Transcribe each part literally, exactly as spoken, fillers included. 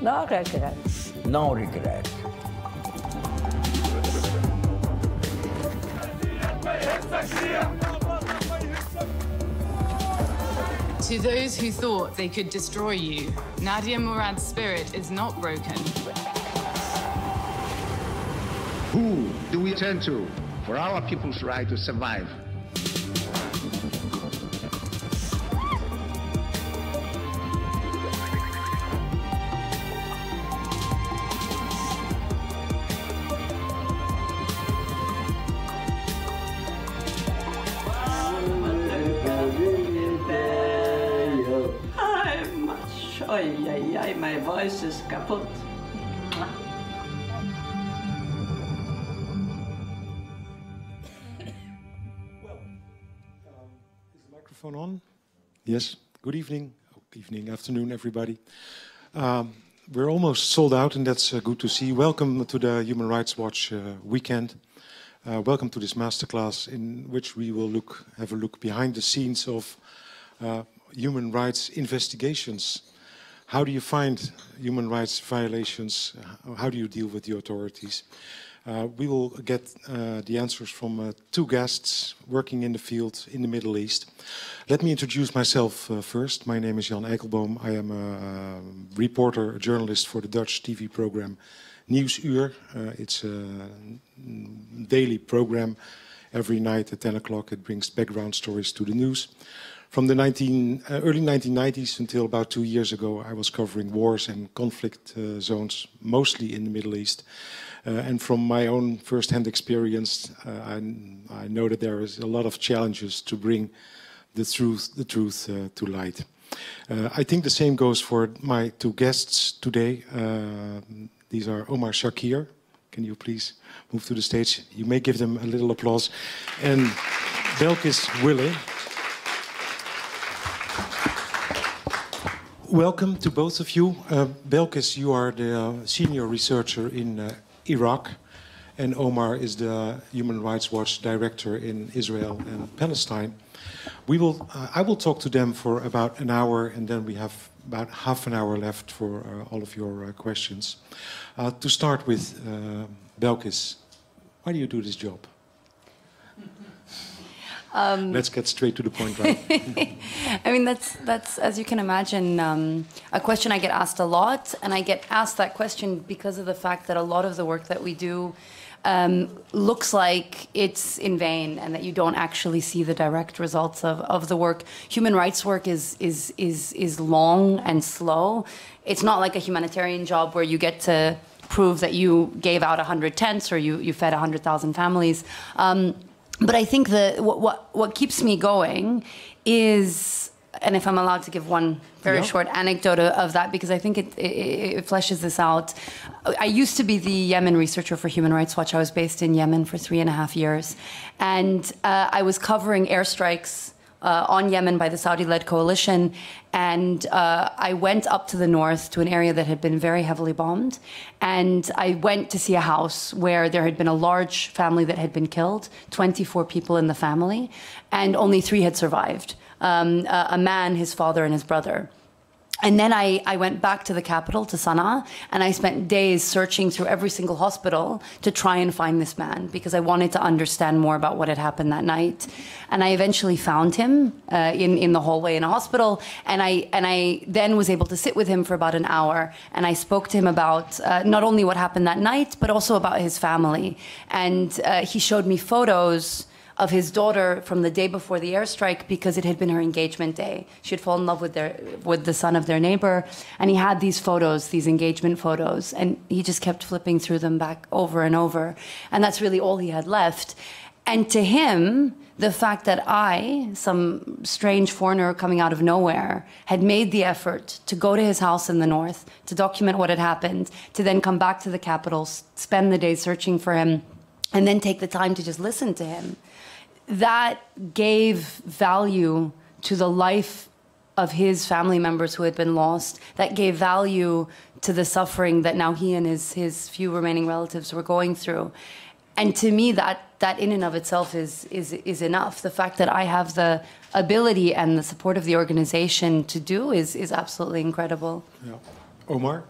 No regrets. No regrets. To those who thought they could destroy you, Nadia Murad's spirit is not broken. Who do we turn to for our people's right to survive? My voice is kaput. Well, um, is the microphone on? Yes. Good evening. Oh, evening, afternoon, everybody. Um, we're almost sold out, and that's uh, good to see. Welcome to the Human Rights Watch uh, weekend. Uh, welcome to this masterclass, in which we will look, have a look behind the scenes of uh, human rights investigations. How do you find human rights violations? How do you deal with the authorities? Uh, we will get uh, the answers from uh, two guests working in the field in the Middle East. Let me introduce myself uh, first. My name is Jan Eikelboom. I am a, a reporter, a journalist for the Dutch T V program Nieuwsuur. Uh, it's a daily program. Every night at ten o'clock, it brings background stories to the news. From the nineteen, uh, early nineteen nineties until about two years ago, I was covering wars and conflict uh, zones, mostly in the Middle East. Uh, and from my own first-hand experience, uh, I, I know that there is a lot of challenges to bring the truth, the truth uh, to light. Uh, I think the same goes for my two guests today. Uh, these are Omar Shakir. Can you please move to the stage? You may give them a little applause. And Belkis Wille. Welcome to both of you. Uh, Belkis, you are the uh, senior researcher in uh, Iraq, and Omar is the Human Rights Watch director in Israel and Palestine. We will, uh, I will talk to them for about an hour, and then we have about half an hour left for uh, all of your uh, questions. Uh, to start with, uh, Belkis, why do you do this job? Um, Let's get straight to the point, right? I mean, that's, that's as you can imagine, um, a question I get asked a lot. And I get asked that question because of the fact that a lot of the work that we do um, looks like it's in vain and that you don't actually see the direct results of, of the work. Human rights work is, is, is, is long and slow. It's not like a humanitarian job where you get to prove that you gave out one hundred tents or you, you fed one hundred thousand families. Um, But I think the, what, what, what keeps me going is, and if I'm allowed to give one very yeah. short anecdote of that, because I think it, it, it fleshes this out. I used to be the Yemen researcher for Human Rights Watch. I was based in Yemen for three and a half years. And uh, I was covering airstrikes uh, on Yemen by the Saudi-led coalition. And uh, I went up to the north to an area that had been very heavily bombed. And I went to see a house where there had been a large family that had been killed, twenty-four people in the family, and only three had survived, um, a, a man, his father, and his brother. And then I, I went back to the capital, to Sana'a, and I spent days searching through every single hospital to try and find this man, because I wanted to understand more about what had happened that night. And I eventually found him uh, in, in the hallway in a hospital, and I, and I then was able to sit with him for about an hour, and I spoke to him about uh, not only what happened that night, but also about his family. And uh, he showed me photos of his daughter from the day before the airstrike, because it had been her engagement day. She had fallen in love with their, with the son of their neighbor, and he had these photos, these engagement photos, and he just kept flipping through them back over and over. And that's really all he had left. And to him, the fact that I, some strange foreigner coming out of nowhere, had made the effort to go to his house in the north, to document what had happened, to then come back to the capital, spend the day searching for him, and then take the time to just listen to him. That gave value to the life of his family members who had been lost. That gave value to the suffering that now he and his, his few remaining relatives were going through. And to me, that, that in and of itself is, is, is enough. The fact that I have the ability and the support of the organization to do is, is absolutely incredible. Yeah. Omar?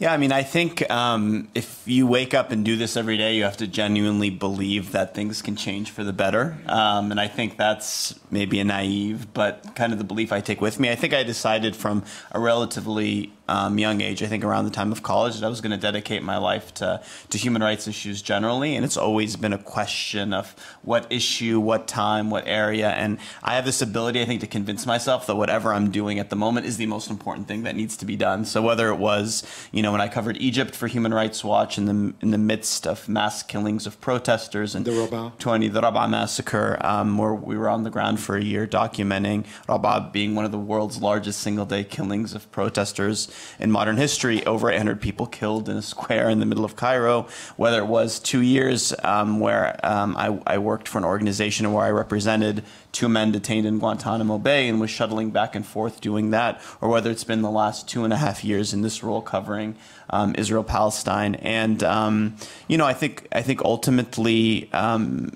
Yeah, I mean, I think um, if you wake up and do this every day, you have to genuinely believe that things can change for the better. Um, and I think that's maybe a naive, but kind of the belief I take with me. I think I decided from a relatively um, young age, I think around the time of college, that I was going to dedicate my life to, to human rights issues generally. And it's always been a question of what issue, what time, what area. And I have this ability, I think, to convince myself that whatever I'm doing at the moment is the most important thing that needs to be done. So whether it was, you know, when I covered Egypt for Human Rights Watch in the in the midst of mass killings of protesters and the Rabaa. twenty the Rabaa massacre, um, where we were on the ground for a year documenting Rabaa being one of the world's largest single day killings of protesters in modern history, over eight hundred people killed in a square in the middle of Cairo. Whether it was two years um, where um, I, I worked for an organization where I represented two men detained in Guantanamo Bay and was shuttling back and forth doing that, or whether it's been the last two and a half years in this role covering um, Israel, Palestine. And, um, you know, I think, I think ultimately um,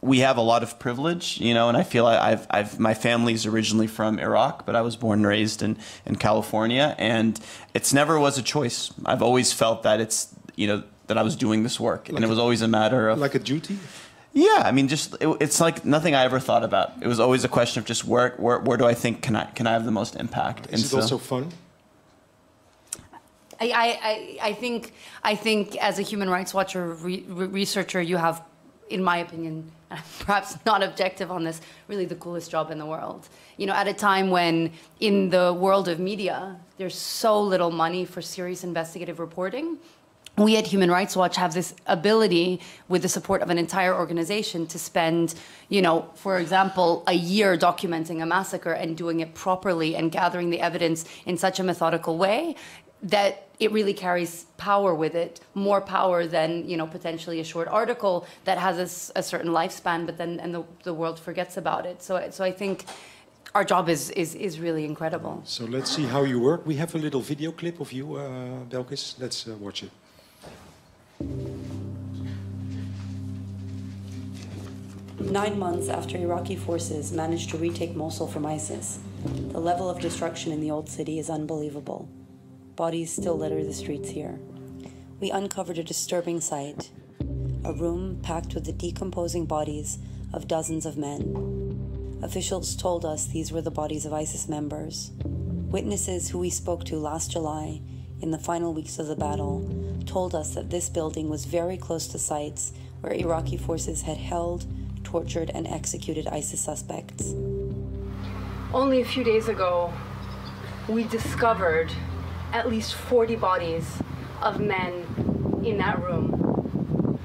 we have a lot of privilege, you know, and I feel I, I've, I've, my family's originally from Iraq, but I was born and raised in, in California, and it's never was a choice. I've always felt that it's, you know, that I was doing this work, like and it was always a matter of... Like a duty? Yeah, I mean, just it, it's like nothing I ever thought about. It was always a question of just where, where, where do I think can I can I have the most impact? Is it also fun? I I I think I think as a human rights watcher re researcher, you have, in my opinion, perhaps not objective on this, really the coolest job in the world. You know, at a time when in the world of media, there's so little money for serious investigative reporting. We at Human Rights Watch have this ability, with the support of an entire organization, to spend, you know, for example, a year documenting a massacre and doing it properly and gathering the evidence in such a methodical way that it really carries power with it, more power than, you know, potentially a short article that has a, a certain lifespan, but then and the, the world forgets about it. So, so I think our job is, is, is really incredible. So let's see how you work. We have a little video clip of you, uh, Belkis. Let's uh, watch it. Nine months after Iraqi forces managed to retake Mosul from ISIS, the level of destruction in the old city is unbelievable. Bodies still litter the streets here. We uncovered a disturbing sight, a room packed with the decomposing bodies of dozens of men. Officials told us these were the bodies of ISIS members. Witnesses who we spoke to last July, in the final weeks of the battle, told us that this building was very close to sites where Iraqi forces had held, tortured, and executed ISIS suspects. Only a few days ago, we discovered at least forty bodies of men in that room.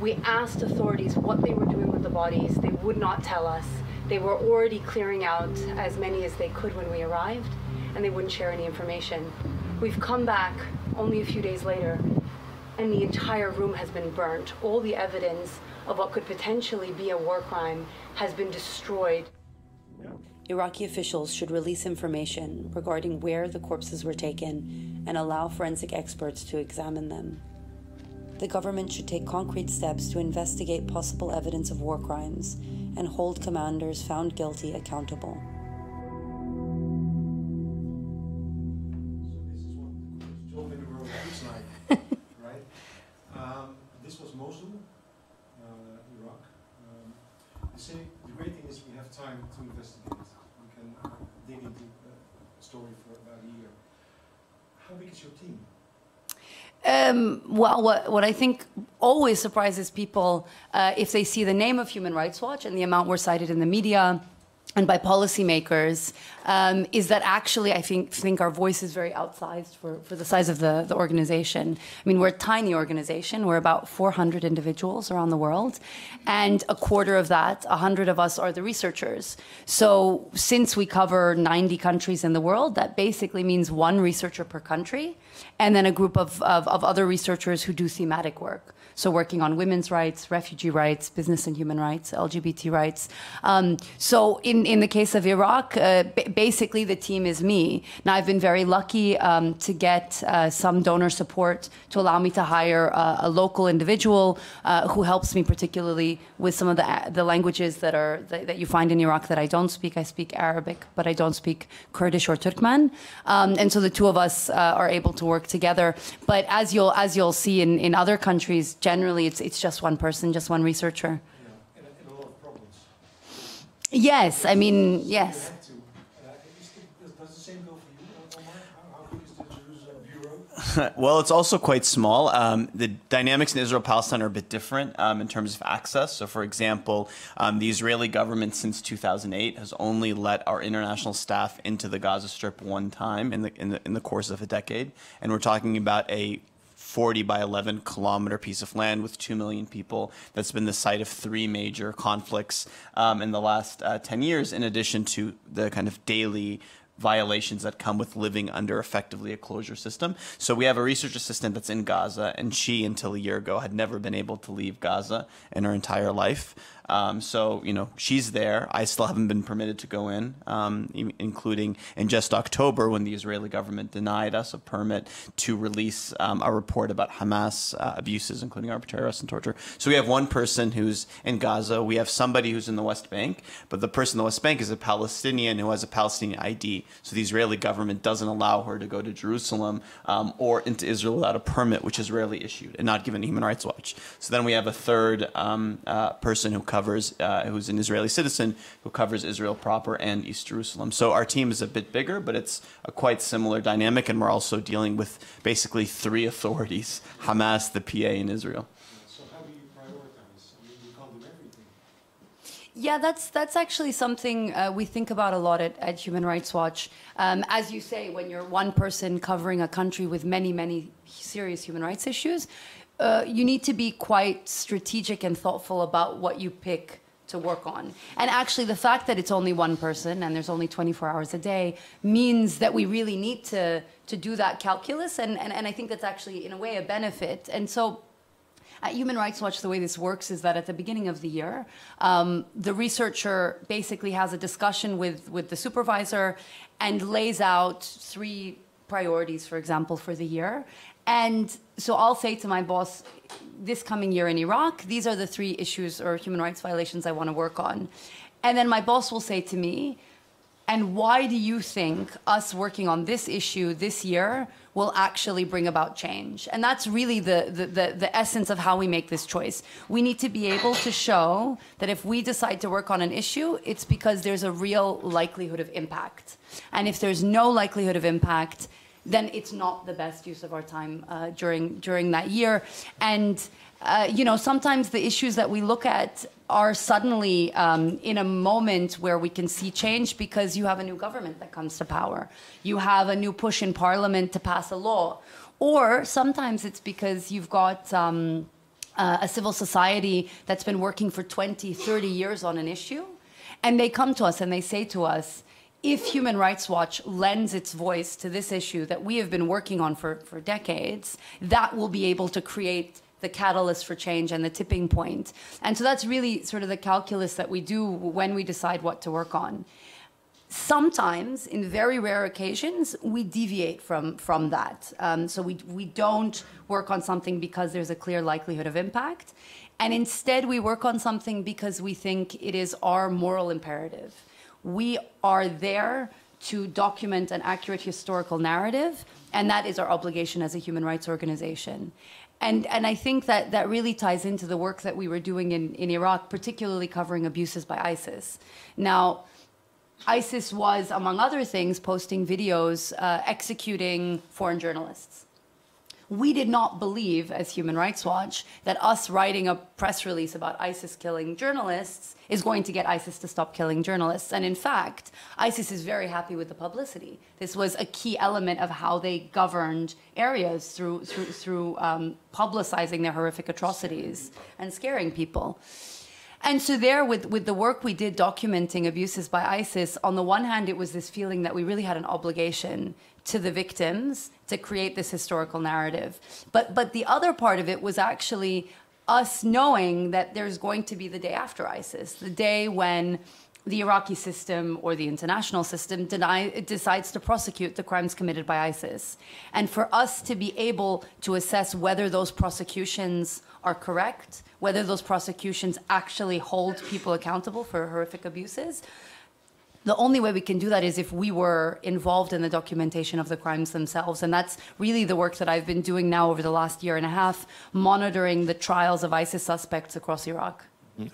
We asked authorities what they were doing with the bodies. They would not tell us. They were already clearing out as many as they could when we arrived, and they wouldn't share any information. We've come back only a few days later, and the entire room has been burnt. All the evidence of what could potentially be a war crime has been destroyed. Iraqi officials should release information regarding where the corpses were taken and allow forensic experts to examine them. The government should take concrete steps to investigate possible evidence of war crimes and hold commanders found guilty accountable. Time to investigate. You can uh, dig into the story for about a year. How big is your team? Um, well, what, what I think always surprises people uh, if they see the name of Human Rights Watch and the amount we're cited in the media and by policymakers, um, is that actually I think think our voice is very outsized for, for the size of the, the organization. I mean, we're a tiny organization. We're about four hundred individuals around the world, and a quarter of that, one hundred of us, are the researchers. So since we cover ninety countries in the world, that basically means one researcher per country, and then a group of, of, of other researchers who do thematic work. So working on women's rights, refugee rights, business and human rights, L G B T rights. Um, so in in the case of Iraq, uh, b basically the team is me. Now, I've been very lucky um, to get uh, some donor support to allow me to hire uh, a local individual uh, who helps me particularly with some of the, the languages that, are, that, that you find in Iraq that I don't speak. I speak Arabic, but I don't speak Kurdish or Turkmen. Um, and so the two of us uh, are able to work together. But as you'll, as you'll see in, in other countries, generally it's, it's just one person, just one researcher. Yes, I mean, yes. Well, it's also quite small. Um, the dynamics in Israel-Palestine are a bit different um, in terms of access. So, for example, um, the Israeli government since two thousand eight has only let our international staff into the Gaza Strip one time in the, in the, in the course of a decade. And we're talking about a forty by eleven kilometer piece of land with two million people that's been the site of three major conflicts um, in the last uh, ten years, in addition to the kind of daily violations that come with living under effectively a closure system. So we have a research assistant that's in Gaza, and she, until a year ago, had never been able to leave Gaza in her entire life. Um, so, you know, she's there. I still haven't been permitted to go in, um, including in just October when the Israeli government denied us a permit to release um, a report about Hamas uh, abuses, including arbitrary arrest and torture. So we have one person who's in Gaza. We have somebody who's in the West Bank, but the person in the West Bank is a Palestinian who has a Palestinian I D. So the Israeli government doesn't allow her to go to Jerusalem um, or into Israel without a permit, which is rarely issued and not given to Human Rights Watch. So then we have a third um, uh, person who comes Covers, uh, who's an Israeli citizen who covers Israel proper and East Jerusalem. So our team is a bit bigger, but it's a quite similar dynamic, and we're also dealing with basically three authorities: Hamas, the P A, and Israel. So how do you prioritize? I mean, you call them everything. Yeah, that's that's actually something uh, we think about a lot at, at Human Rights Watch. Um, as you say, when you're one person covering a country with many, many serious human rights issues, Uh, you need to be quite strategic and thoughtful about what you pick to work on. And actually, the fact that it's only one person and there's only twenty-four hours a day means that we really need to, to do that calculus. And, and, and I think that's actually, in a way, a benefit. And so at Human Rights Watch, the way this works is that at the beginning of the year, um, the researcher basically has a discussion with, with the supervisor and lays out three priorities, for example, for the year. And so I'll say to my boss, this coming year in Iraq, these are the three issues or human rights violations I want to work on. And then my boss will say to me, and why do you think us working on this issue this year will actually bring about change? And that's really the, the, the, the essence of how we make this choice. We need to be able to show that if we decide to work on an issue, it's because there's a real likelihood of impact. And if there's no likelihood of impact, then it's not the best use of our time uh, during during that year. And, uh, you know, sometimes the issues that we look at are suddenly um, in a moment where we can see change because you have a new government that comes to power. You have a new push in parliament to pass a law. Or sometimes it's because you've got um, uh, a civil society that's been working for twenty, thirty years on an issue. And they come to us and they say to us, if Human Rights Watch lends its voice to this issue that we have been working on for, for decades, that will be able to create the catalyst for change and the tipping point. And so that's really sort of the calculus that we do when we decide what to work on. Sometimes, in very rare occasions, we deviate from, from that. Um, so we, we don't work on something because there's a clear likelihood of impact. And instead, we work on something because we think it is our moral imperative. We are there to document an accurate historical narrative, and that is our obligation as a human rights organization. And, and I think that that really ties into the work that we were doing in, in Iraq, particularly covering abuses by ISIS. Now, ISIS was, among other things, posting videos uh, executing foreign journalists. We did not believe, as Human Rights Watch, that us writing a press release about ISIS killing journalists is going to get ISIS to stop killing journalists. And in fact, ISIS is very happy with the publicity. This was a key element of how they governed areas, through, through, through um, publicizing their horrific atrocities and scaring people. And so there, with, with the work we did documenting abuses by ISIS, on the one hand, it was this feeling that we really had an obligation to the victims to create this historical narrative. But, but the other part of it was actually us knowing that there's going to be the day after ISIS, the day when the Iraqi system or the international system deny, decides to prosecute the crimes committed by ISIS. And for us to be able to assess whether those prosecutions are correct, whether those prosecutions actually hold people accountable for horrific abuses, the only way we can do that is if we were involved in the documentation of the crimes themselves. And that's really the work that I've been doing now over the last year and a half, monitoring the trials of ISIS suspects across Iraq.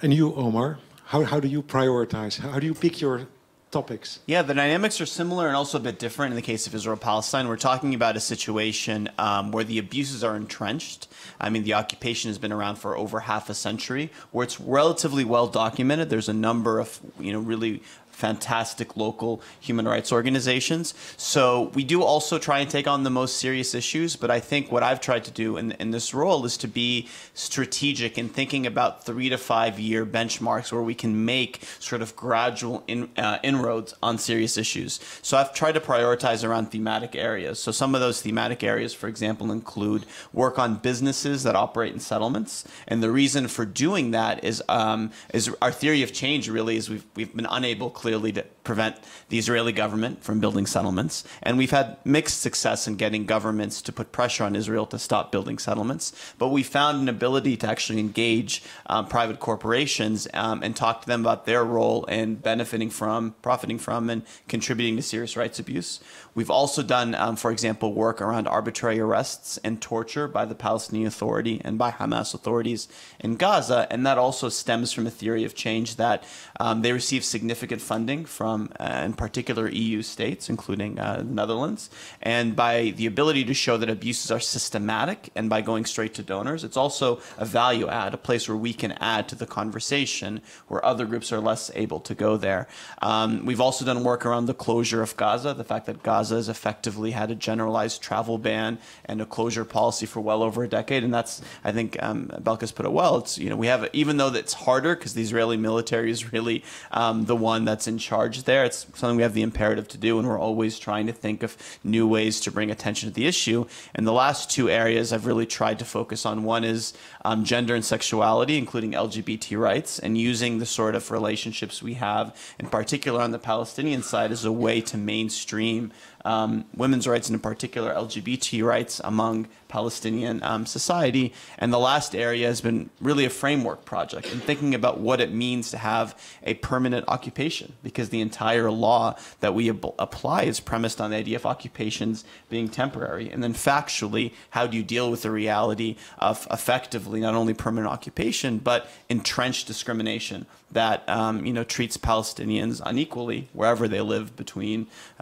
And you, Omar? How, how do you prioritize? How do you pick your topics? Yeah, the dynamics are similar and also a bit different in the case of Israel-Palestine. We're talking about a situation um, where the abuses are entrenched. I mean, the occupation has been around for over half a century, where it's relatively well documented. There's a number of, you know, really fantastic local human rights organizations. So we do also try and take on the most serious issues, but I think what I've tried to do in, in this role is to be strategic in thinking about three to five year benchmarks where we can make sort of gradual in, uh, inroads on serious issues. So I've tried to prioritize around thematic areas. So some of those thematic areas, for example, include work on businesses that operate in settlements. And the reason for doing that is, um, is our theory of change really is we've, we've been unable clearly to prevent the Israeli government from building settlements. And we've had mixed success in getting governments to put pressure on Israel to stop building settlements. But we found an ability to actually engage um, private corporations um, and talk to them about their role in benefiting from, profiting from, and contributing to serious rights abuse. We've also done, um, for example, work around arbitrary arrests and torture by the Palestinian Authority and by Hamas authorities in Gaza. And that also stems from a theory of change that um, they receive significant funding funding from, uh, in particular, E U states, including uh, the Netherlands, and by the ability to show that abuses are systematic and by going straight to donors. It's also a value add, a place where we can add to the conversation where other groups are less able to go there. Um, we've also done work around the closure of Gaza, the fact that Gaza has effectively had a generalized travel ban and a closure policy for well over a decade. And that's, I think, um, Belkis put it well. It's, you know, we have, even though it's harder because the Israeli military is really um, the one that's in charge there, it's something we have the imperative to do, and we're always trying to think of new ways to bring attention to the issue. And the last two areas I've really tried to focus on, one is um, gender and sexuality, including L G B T rights, and using the sort of relationships we have, in particular on the Palestinian side, as a way to mainstream Um, women's rights and in particular L G B T rights among Palestinian um, society. And the last area has been really a framework project and thinking about what it means to have a permanent occupation, because the entire law that we apply is premised on the idea of occupations being temporary. And then factually, how do you deal with the reality of effectively not only permanent occupation, but entrenched discrimination that um, you know, treats Palestinians unequally wherever they live between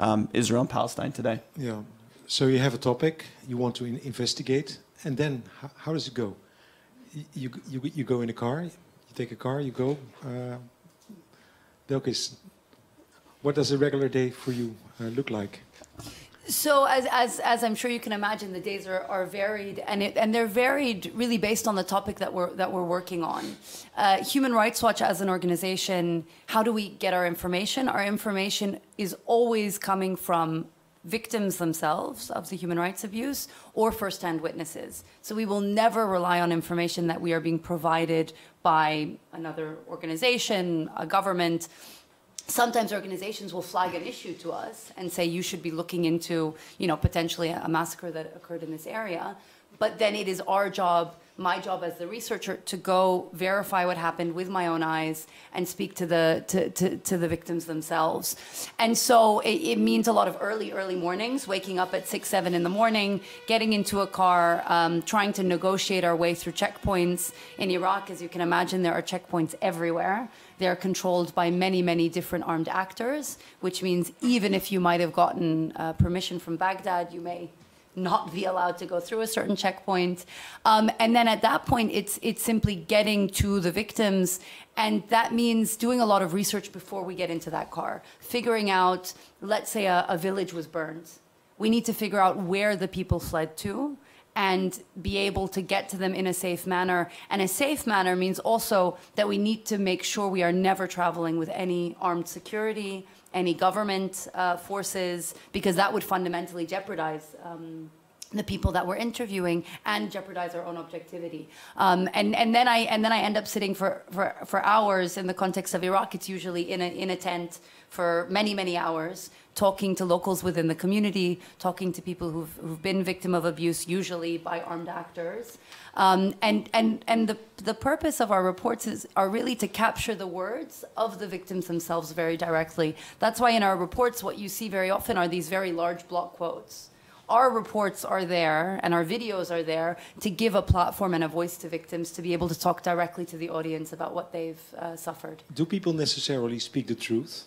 um, Israel and Palestine today. Yeah. So you have a topic you want to in investigate, and then how, how does it go? You, you you go in a car, you take a car, you go. Uh, Belkis, what does a regular day for you uh, look like? So as, as, as I'm sure you can imagine, the days are, are varied, and, it, and they're varied really based on the topic that we're, that we're working on. Uh, Human Rights Watch as an organization, how do we get our information? Our information is always coming from victims themselves of the human rights abuse or first-hand witnesses. So we will never rely on information that we are being provided by another organization, a government. Sometimes organizations will flag an issue to us and say you should be looking into, you know, potentially a massacre that occurred in this area. But then it is our job, my job as the researcher, to go verify what happened with my own eyes and speak to the to, to, to the victims themselves. And so it, it means a lot of early, early mornings, waking up at six, seven in the morning, getting into a car, um, trying to negotiate our way through checkpoints. In Iraq, as you can imagine, there are checkpoints everywhere. They're controlled by many, many different armed actors, which means even if you might have gotten uh, permission from Baghdad, you may not be allowed to go through a certain checkpoint. Um, and then at that point, it's, it's simply getting to the victims. And that means doing a lot of research before we get into that car, figuring out, let's say a, a village was burned. We need to figure out where the people fled to and be able to get to them in a safe manner. And a safe manner means also that we need to make sure we are never traveling with any armed security, any government uh, forces, because that would fundamentally jeopardize um, the people that we're interviewing and jeopardize our own objectivity. Um, and, and then I and then I end up sitting for, for, for hours in the context of Iraq. It's usually in a, in a tent for many, many hours, talking to locals within the community, talking to people who've, who've been victim of abuse, usually by armed actors. Um, and and, and the, the purpose of our reports is, are really to capture the words of the victims themselves very directly. That's why in our reports, what you see very often are these very large block quotes. Our reports are there and our videos are there to give a platform and a voice to victims to be able to talk directly to the audience about what they've uh, suffered. Do people necessarily speak the truth?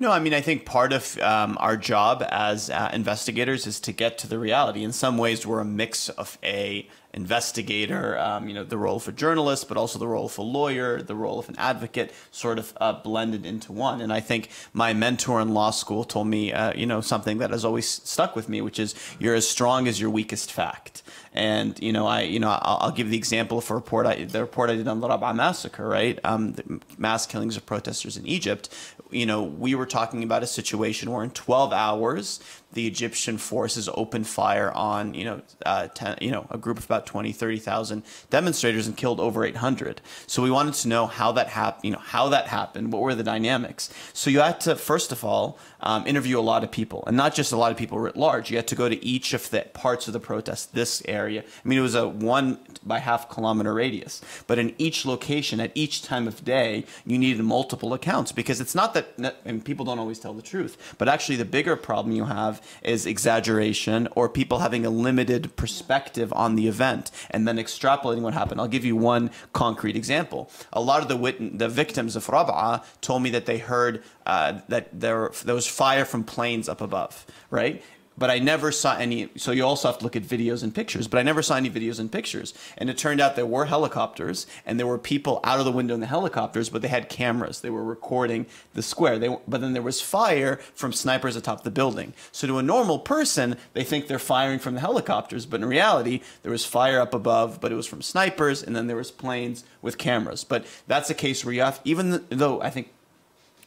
No, I mean, I think part of um, our job as uh, investigators is to get to the reality. In some ways, we're a mix of a investigator, um, you know, the role of a journalist, but also the role of a lawyer, the role of an advocate, sort of uh, blended into one. And I think my mentor in law school told me, uh, you know, something that has always stuck with me, which is you're as strong as your weakest fact. And, you know, I, you know, I'll, I'll give the example of a report I, the report I did on the Rabaa massacre, right? Um, the mass killings of protesters in Egypt. You know, we were talking about a situation where in twelve hours, the Egyptian forces opened fire on, you know, uh, ten, you know, a group of about twenty, thirty thousand demonstrators and killed over eight hundred. So we wanted to know how that happened, you know, how that happened, what were the dynamics. So you had to, first of all, um, interview a lot of people, and not just a lot of people writ large. You had to go to each of the parts of the protest, this area. I mean, it was a one by half kilometer radius, but in each location at each time of day, you needed multiple accounts, because it's not that, and people don't always tell the truth, but actually the bigger problem you have is exaggeration or people having a limited perspective on the event and then extrapolating what happened. I'll give you one concrete example. A lot of the wit the victims of Rabaa told me that they heard uh, that there, there was fire from planes up above, right? But I never saw any, so you also have to look at videos and pictures, but I never saw any videos and pictures. And it turned out there were helicopters and there were people out of the window in the helicopters, but they had cameras. They were recording the square. They, but then there was fire from snipers atop the building. So to a normal person, they think they're firing from the helicopters, but in reality, there was fire up above, but it was from snipers, and then there was planes with cameras. But that's a case where you have, even though I think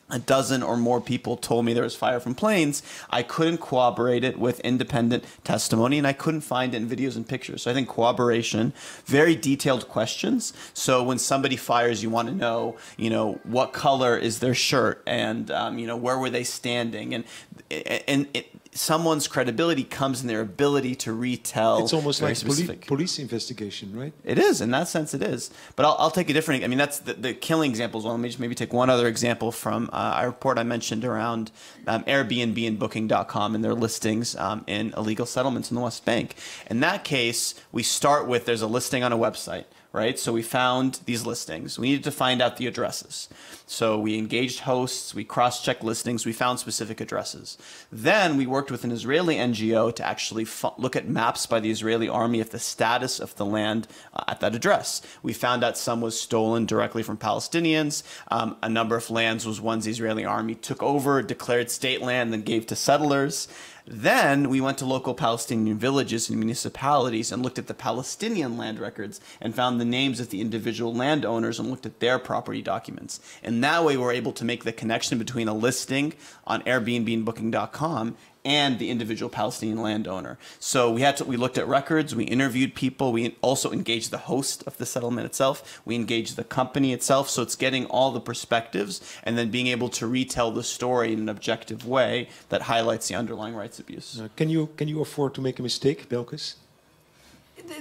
a dozen or more people told me there was fire from planes, I couldn't corroborate it with independent testimony, and I couldn't find it in videos and pictures. So I think corroboration, very detailed questions. So when somebody fires, you want to know, you know, what color is their shirt, and um, you know, where were they standing, and and it, someone's credibility comes in their ability to retell. It's almost like poli police investigation, right? It is. In that sense, it is. But I'll, I'll take a different, I mean, that's the, the killing examples. Well, let me just maybe take one other example from uh, a report I mentioned around um, Airbnb and Booking dot com and their listings um, in illegal settlements in the West Bank. In that case, we start with there's a listing on a website. Right? So we found these listings. We needed to find out the addresses. So we engaged hosts, we cross-checked listings, we found specific addresses. Then we worked with an Israeli N G O to actually look at maps by the Israeli army of the status of the land uh, at that address. We found out some was stolen directly from Palestinians. Um, a number of lands was ones the Israeli army took over, declared state land, then gave to settlers. Then we went to local Palestinian villages and municipalities and looked at the Palestinian land records and found the names of the individual landowners and looked at their property documents. And that way we were able to make the connection between a listing on Airbnb and Booking dot com and the individual Palestinian landowner. So we had to, we looked at records, we interviewed people, we also engaged the host of the settlement itself, we engaged the company itself, so it's getting all the perspectives and then being able to retell the story in an objective way that highlights the underlying rights abuse. Uh, can you, can you afford to make a mistake, Belkis?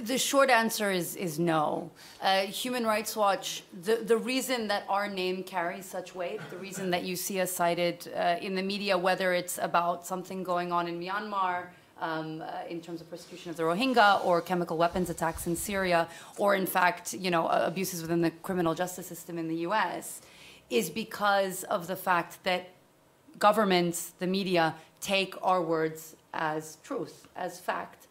The short answer is, is no. Uh, Human Rights Watch, the, the reason that our name carries such weight, the reason that you see us cited uh, in the media, whether it's about something going on in Myanmar, Um, uh, in terms of persecution of the Rohingya or chemical weapons attacks in Syria, or in fact, you know, uh, abuses within the criminal justice system in the U S, is because of the fact that governments, the media, take our words as truth, as fact.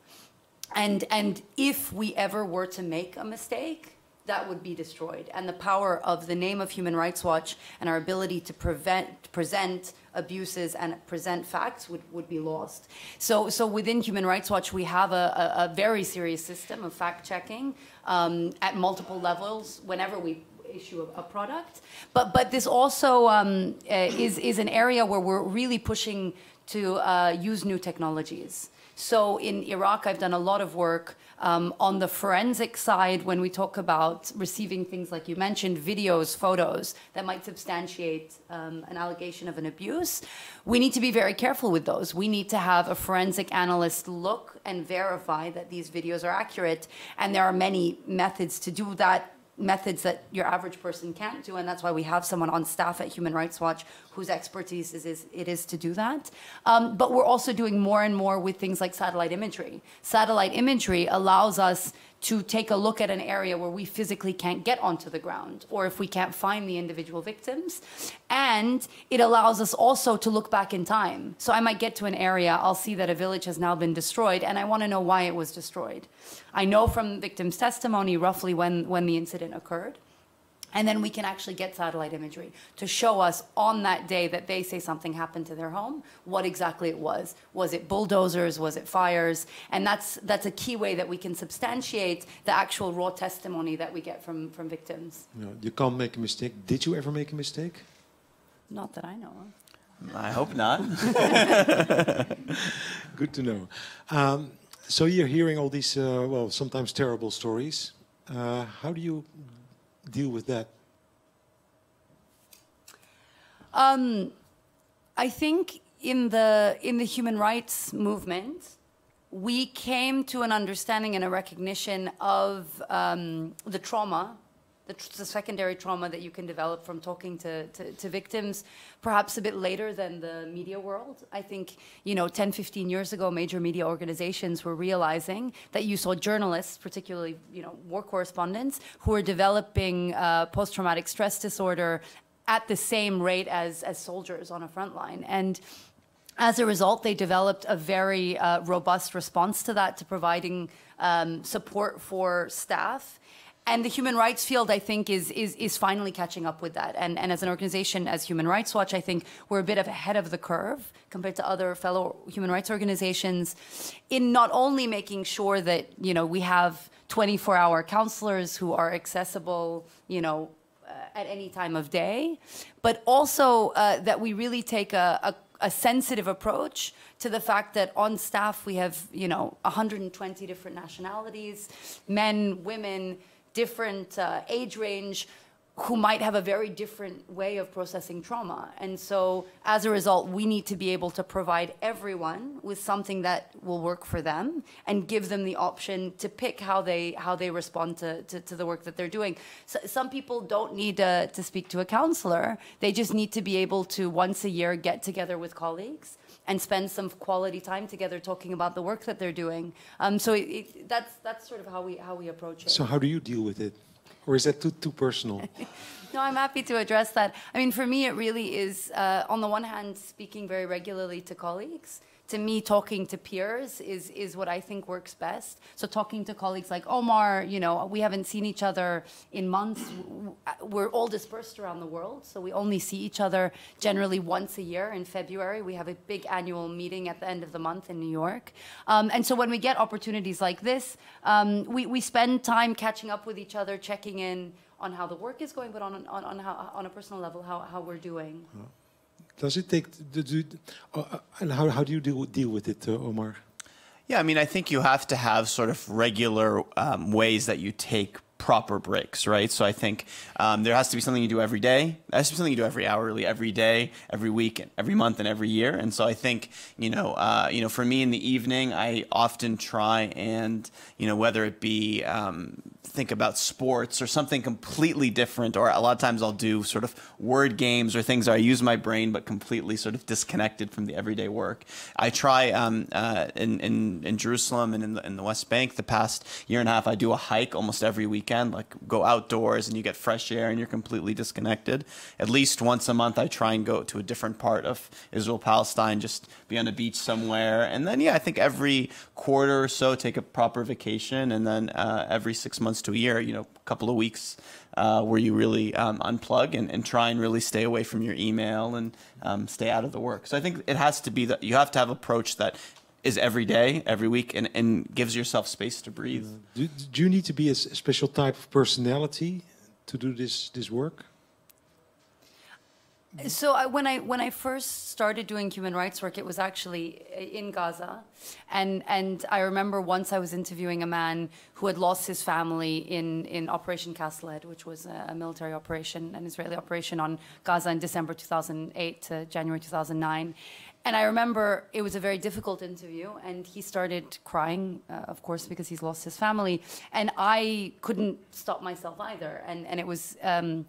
And, and if we ever were to make a mistake, that would be destroyed. And the power of the name of Human Rights Watch and our ability to prevent, present abuses and present facts would, would be lost. So, so within Human Rights Watch, we have a, a, a very serious system of fact-checking um, at multiple levels whenever we issue a product. But, but this also um, is, is an area where we're really pushing to uh, use new technologies. So in Iraq, I've done a lot of work um, on the forensic side when we talk about receiving things like you mentioned, videos, photos that might substantiate um, an allegation of an abuse. We need to be very careful with those. We need to have a forensic analyst look and verify that these videos are accurate. And there are many methods to do that. Methods that your average person can't do, and that's why we have someone on staff at Human Rights Watch whose expertise is, is, it is to do that. Um, but we're also doing more and more with things like satellite imagery. Satellite imagery allows us to take a look at an area where we physically can't get onto the ground, or if we can't find the individual victims. And it allows us also to look back in time. So I might get to an area, I'll see that a village has now been destroyed, and I want to know why it was destroyed. I know from victims' testimony roughly when, when the incident occurred. And then we can actually get satellite imagery to show us on that day that they say something happened to their home, what exactly it was. Was it bulldozers? Was it fires? And that's, that's a key way that we can substantiate the actual raw testimony that we get from, from victims. No, you can't make a mistake. Did you ever make a mistake? Not that I know of. I hope not. Good to know. Um, so you're hearing all these, uh, well, sometimes terrible stories. Uh, how do you deal with that? Um, I think in the, in the human rights movement, we came to an understanding and a recognition of um, the trauma, the, tr the secondary trauma that you can develop from talking to, to, to victims, perhaps a bit later than the media world. I think, you know, ten, fifteen years ago, major media organizations were realizing that you saw journalists, particularly, you know, war correspondents, who were developing uh, post-traumatic stress disorder at the same rate as, as soldiers on a front line. And as a result, they developed a very uh, robust response to that, to providing um, support for staff. And the human rights field, I think, is, is, is finally catching up with that. And, and as an organization, as Human Rights Watch, I think we're a bit ahead of the curve compared to other fellow human rights organizations in not only making sure that, you know, we have twenty-four hour counselors who are accessible, you know, uh, at any time of day, but also uh, that we really take a, a a sensitive approach to the fact that on staff we have, you know, one hundred twenty different nationalities, men, women, different uh, age range, who might have a very different way of processing trauma. And so as a result, we need to be able to provide everyone with something that will work for them and give them the option to pick how they, how they respond to, to, to the work that they're doing. So some people don't need uh, to speak to a counselor. They just need to be able to once a year get together with colleagues and spend some quality time together talking about the work that they're doing. Um, so it, it, that's, that's sort of how we, how we approach it. So how do you deal with it? Or is that too, too personal? No, I'm happy to address that. I mean, for me, it really is, uh, on the one hand, speaking very regularly to colleagues. To me, talking to peers is, is what I think works best. So talking to colleagues like Omar, you know, we haven't seen each other in months. We're all dispersed around the world, so we only see each other generally once a year in February. We have a big annual meeting at the end of the month in New York. Um, and so when we get opportunities like this, um, we, we spend time catching up with each other, checking in on how the work is going, but on, on, on, how, on a personal level, how, how we're doing. Yeah. Does it take, do, do, uh, and how, how do you deal, deal with it, uh, Omar? Yeah, I mean, I think you have to have sort of regular um, ways that you take proper breaks, right? So I think um, there has to be something you do every day. There has to be something you do every hourly, every day, every week, and every month, and every year. And so I think, you know, uh, you know, for me in the evening, I often try and, you know, whether it be um, think about sports or something completely different, or a lot of times I'll do sort of word games or things that I use my brain but completely sort of disconnected from the everyday work. I try um, uh, in, in, in Jerusalem and in the, in the West Bank the past year and a half, I do a hike almost every weekend, like go outdoors and you get fresh air and you're completely disconnected. At least once a month I try and go to a different part of Israel, Palestine, just be on a beach somewhere. And then, yeah, I think every quarter or so take a proper vacation, and then uh, every six months to a year, you know, a couple of weeks uh, where you really um, unplug and, and try and really stay away from your email and um, stay out of the work. So I think it has to be that you have to have an approach that is every day, every week, and, and gives yourself space to breathe. Do, do you need to be a special type of personality to do this, this work? So I, when I when I first started doing human rights work, it was actually in Gaza, and and I remember once I was interviewing a man who had lost his family in in Operation Castled, which was a, a military operation, an Israeli operation on Gaza in December two thousand eight to January two thousand nine. And I remember it was a very difficult interview, and he started crying, uh, of course, because he's lost his family. And I couldn't stop myself either. And, and it was um,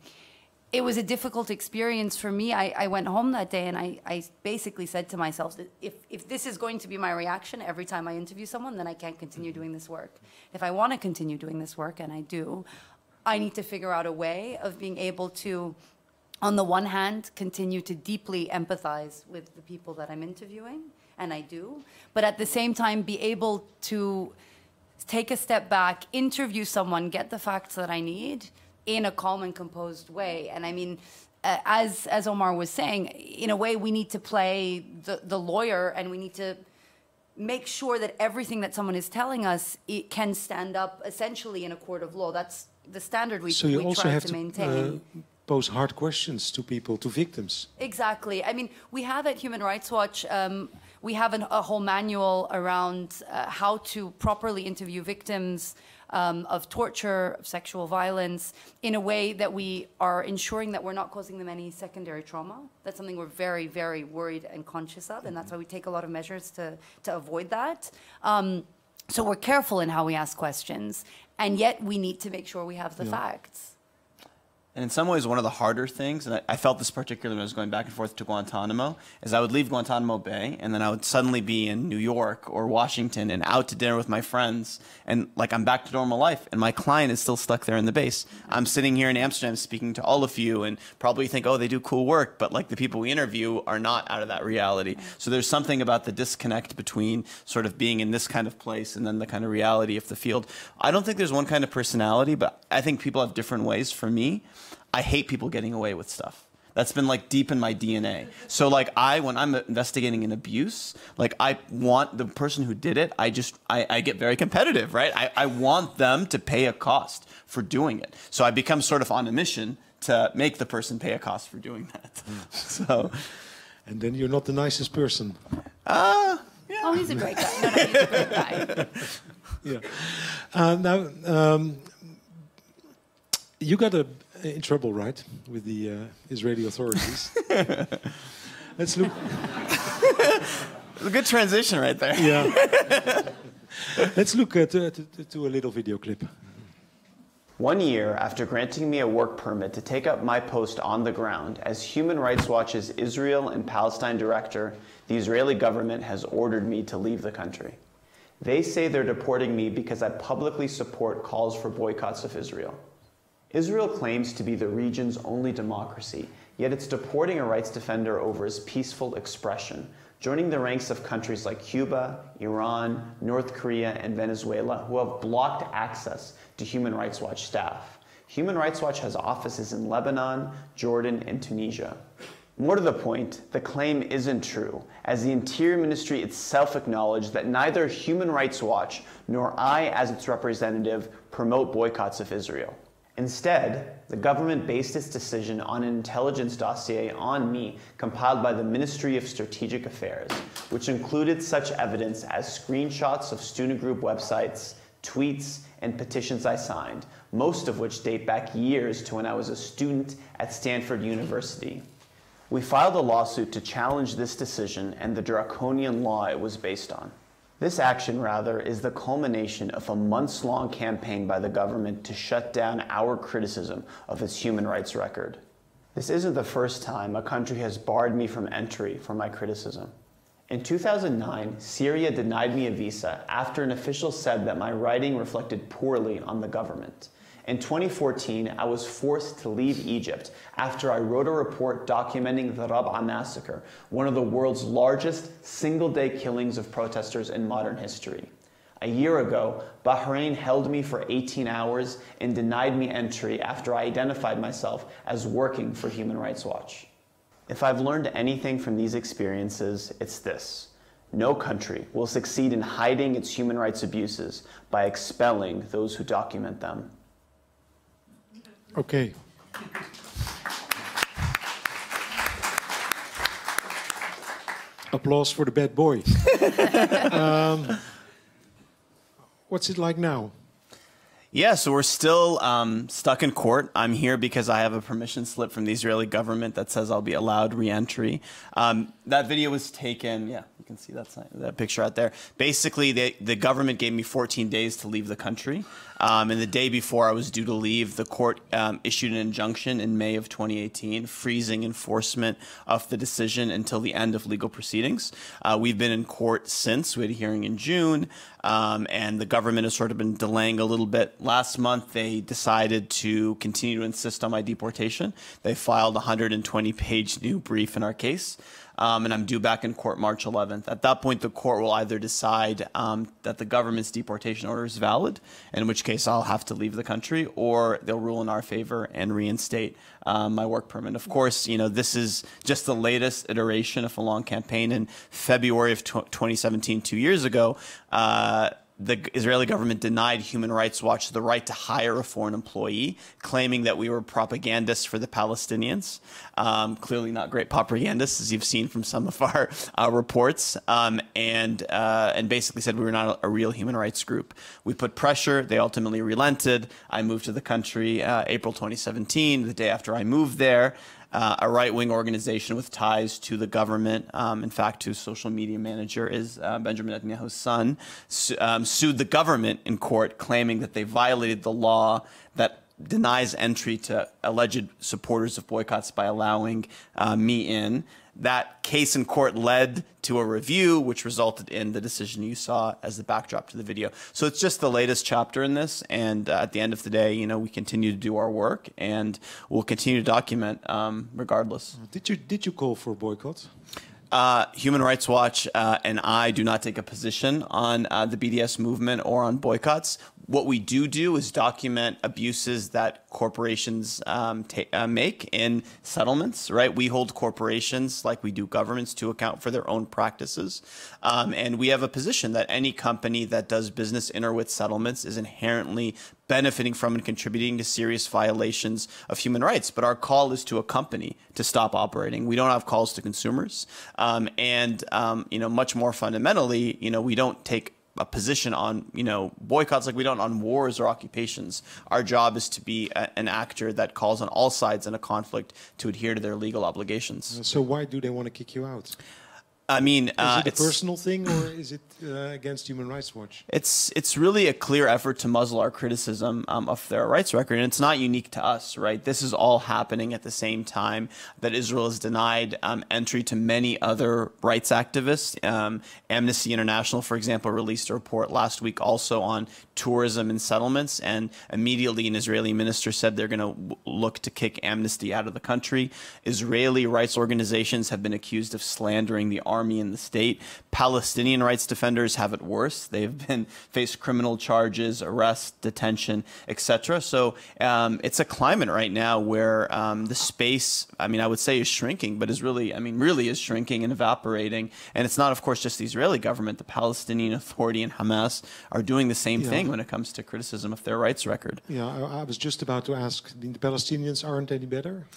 it was a difficult experience for me. I, I went home that day, and I, I basically said to myself, that if, if this is going to be my reaction every time I interview someone, then I can't continue doing this work. If I want to continue doing this work, and I do, I need to figure out a way of being able to, on the one hand, continue to deeply empathize with the people that I'm interviewing, and I do, but at the same time be able to take a step back, interview someone, get the facts that I need in a calm and composed way. And I mean, uh, as, as Omar was saying, in a way we need to play the, the lawyer, and we need to make sure that everything that someone is telling us, it can stand up essentially in a court of law. That's the standard we, so you we also try have to maintain. To, uh... pose hard questions to people, to victims. Exactly. I mean, we have at Human Rights Watch, um, we have an, a whole manual around uh, how to properly interview victims um, of torture, of sexual violence, in a way that we are ensuring that we're not causing them any secondary trauma. That's something we're very, very worried and conscious of, and that's why we take a lot of measures to, to avoid that. Um, so we're careful in how we ask questions, and yet we need to make sure we have the yeah. facts. And in some ways, one of the harder things, and I, I felt this particularly when I was going back and forth to Guantanamo, is I would leave Guantanamo Bay, and then I would suddenly be in New York or Washington and out to dinner with my friends, and like I'm back to normal life, and my client is still stuck there in the base. I'm sitting here in Amsterdam speaking to all of you, and probably think, oh, they do cool work, but like the people we interview are not out of that reality. So there's something about the disconnect between sort of being in this kind of place and then the kind of reality of the field. I don't think there's one kind of personality, but I think people have different ways. For me, I hate people getting away with stuff. That's been like deep in my D N A. So like I, when I'm investigating an abuse, like I want the person who did it, I just, I, I get very competitive, right? I, I want them to pay a cost for doing it. So I become sort of on a mission to make the person pay a cost for doing that. Mm. So, and then you're not the nicest person. Uh, yeah. Oh, he's a great guy. No, no, he's a great guy. Yeah. Uh, now, um, you got a... in trouble, right, with the uh, Israeli authorities? Let's look. A good transition right there. Yeah. Let's look at uh, to, to a little video clip. One year after granting me a work permit to take up my post on the ground as Human Rights Watch's Israel and Palestine director, the Israeli government has ordered me to leave the country. They say they're deporting me because I publicly support calls for boycotts of Israel. Israel claims to be the region's only democracy, yet it's deporting a rights defender over his peaceful expression, joining the ranks of countries like Cuba, Iran, North Korea, and Venezuela, who have blocked access to Human Rights Watch staff. Human Rights Watch has offices in Lebanon, Jordan, and Tunisia. More to the point, the claim isn't true, as the Interior Ministry itself acknowledged that neither Human Rights Watch nor I, as its representative, promote boycotts of Israel. Instead, the government based its decision on an intelligence dossier on me compiled by the Ministry of Strategic Affairs, which included such evidence as screenshots of student group websites, tweets, and petitions I signed, most of which date back years to when I was a student at Stanford University. We filed a lawsuit to challenge this decision and the draconian law it was based on. This action, rather, is the culmination of a months-long campaign by the government to shut down our criticism of its human rights record. This isn't the first time a country has barred me from entry for my criticism. In two thousand nine, Syria denied me a visa after an official said that my writing reflected poorly on the government. In twenty fourteen, I was forced to leave Egypt after I wrote a report documenting the Rabaa massacre, one of the world's largest single-day killings of protesters in modern history. A year ago, Bahrain held me for eighteen hours and denied me entry after I identified myself as working for Human Rights Watch. If I've learned anything from these experiences, it's this. No country will succeed in hiding its human rights abuses by expelling those who document them. Okay. Applause for the bad boy. um, what's it like now? Yeah, so we're still um, stuck in court. I'm here because I have a permission slip from the Israeli government that says I'll be allowed re-entry. Um, that video was taken, yeah, you can see that, sign, that picture out there. Basically, they, the government gave me fourteen days to leave the country. Um, and the day before I was due to leave, the court um, issued an injunction in May of twenty eighteen, freezing enforcement of the decision until the end of legal proceedings. Uh, we've been in court since. We had a hearing in June, um, and the government has sort of been delaying a little bit. Last month, they decided to continue to insist on my deportation. They filed a one hundred twenty page new brief in our case. Um, and I'm due back in court March eleventh. At that point, the court will either decide um, that the government's deportation order is valid, in which case I'll have to leave the country, or they'll rule in our favor and reinstate um, my work permit. Of course, you know, this is just the latest iteration of a long campaign. In February of twenty seventeen, two years ago, uh, the Israeli government denied Human Rights Watch the right to hire a foreign employee, claiming that we were propagandists for the Palestinians. Um, clearly not great propagandists, as you've seen from some of our uh, reports, um, and, uh, and basically said we were not a, a real human rights group. We put pressure. They ultimately relented. I moved to the country uh, April twenty seventeen, the day after I moved there. Uh, a right-wing organization with ties to the government, um, in fact, whose social media manager is uh, Benjamin Netanyahu's son, su um, sued the government in court, claiming that they violated the law that denies entry to alleged supporters of boycotts by allowing uh, me in. That case in court led to a review, which resulted in the decision you saw as the backdrop to the video. So it's just the latest chapter in this. And uh, at the end of the day, you know, we continue to do our work and we'll continue to document um, regardless. Did you, did you call for boycotts? Uh, Human Rights Watch uh, and I do not take a position on uh, the B D S movement or on boycotts. What we do do is document abuses that corporations um, uh, make in settlements, right? We hold corporations, like we do governments, to account for their own practices. Um, and we have a position that any company that does business in or with settlements is inherently benefiting from and contributing to serious violations of human rights. But our call is to a company to stop operating. We don't have calls to consumers. Um, and, um, you know, much more fundamentally, you know, we don't take a position on, you know, boycotts like we don't on wars or occupations. Our job is to be a, an actor that calls on all sides in a conflict to adhere to their legal obligations. So why do they want to kick you out? I mean, uh, is it a personal thing, or is it uh, against Human Rights Watch? It's it's really a clear effort to muzzle our criticism um, of their rights record, and it's not unique to us, right? This is all happening at the same time that Israel has denied um, entry to many other rights activists. Um, Amnesty International, for example, released a report last week also on tourism and settlements, and immediately an Israeli minister said they're going to look to kick Amnesty out of the country. Israeli rights organizations have been accused of slandering the army. army and the state. Palestinian rights defenders have it worse. They've been faced criminal charges, arrest, detention, et cetera. So um, it's a climate right now where um, the space, I mean, I would say is shrinking, but is really, I mean, really is shrinking and evaporating. And it's not, of course, just the Israeli government. The Palestinian Authority and Hamas are doing the same yeah. thing when it comes to criticism of their rights record. Yeah, I, I was just about to ask, the Palestinians aren't any better?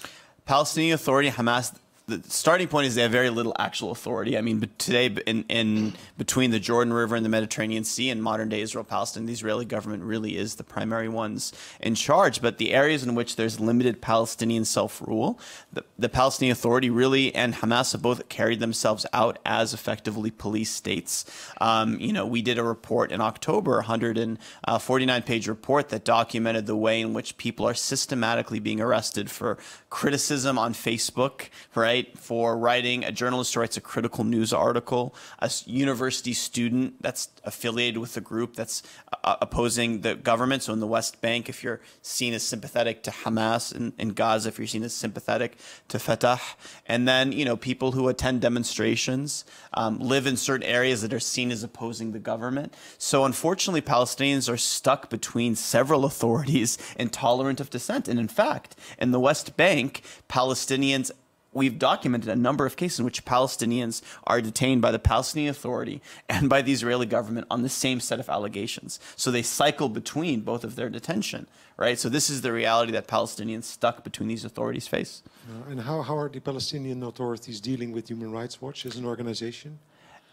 Palestinian Authority, Hamas. The starting point is they have very little actual authority. I mean, but today, in, in between the Jordan River and the Mediterranean Sea and modern-day Israel-Palestine, the Israeli government really is the primary ones in charge. But the areas in which there's limited Palestinian self-rule, the, the Palestinian Authority really and Hamas have both carried themselves out as effectively police states. Um, you know, we did a report in October, a one hundred forty-nine page report that documented the way in which people are systematically being arrested for criticism on Facebook, right? For writing, a journalist who writes a critical news article, a university student that's affiliated with a group that's uh, opposing the government. So in the West Bank, if you're seen as sympathetic to Hamas, in, in Gaza, if you're seen as sympathetic to Fatah, and then, you know, people who attend demonstrations, um, live in certain areas that are seen as opposing the government. So unfortunately, Palestinians are stuck between several authorities intolerant of dissent. And in fact, in the West Bank, Palestinians we've documented a number of cases in which Palestinians are detained by the Palestinian Authority and by the Israeli government on the same set of allegations. So they cycle between both of their detention, right? So this is the reality that Palestinians stuck between these authorities face. Uh, and how, how are the Palestinian authorities dealing with Human Rights Watch as an organization?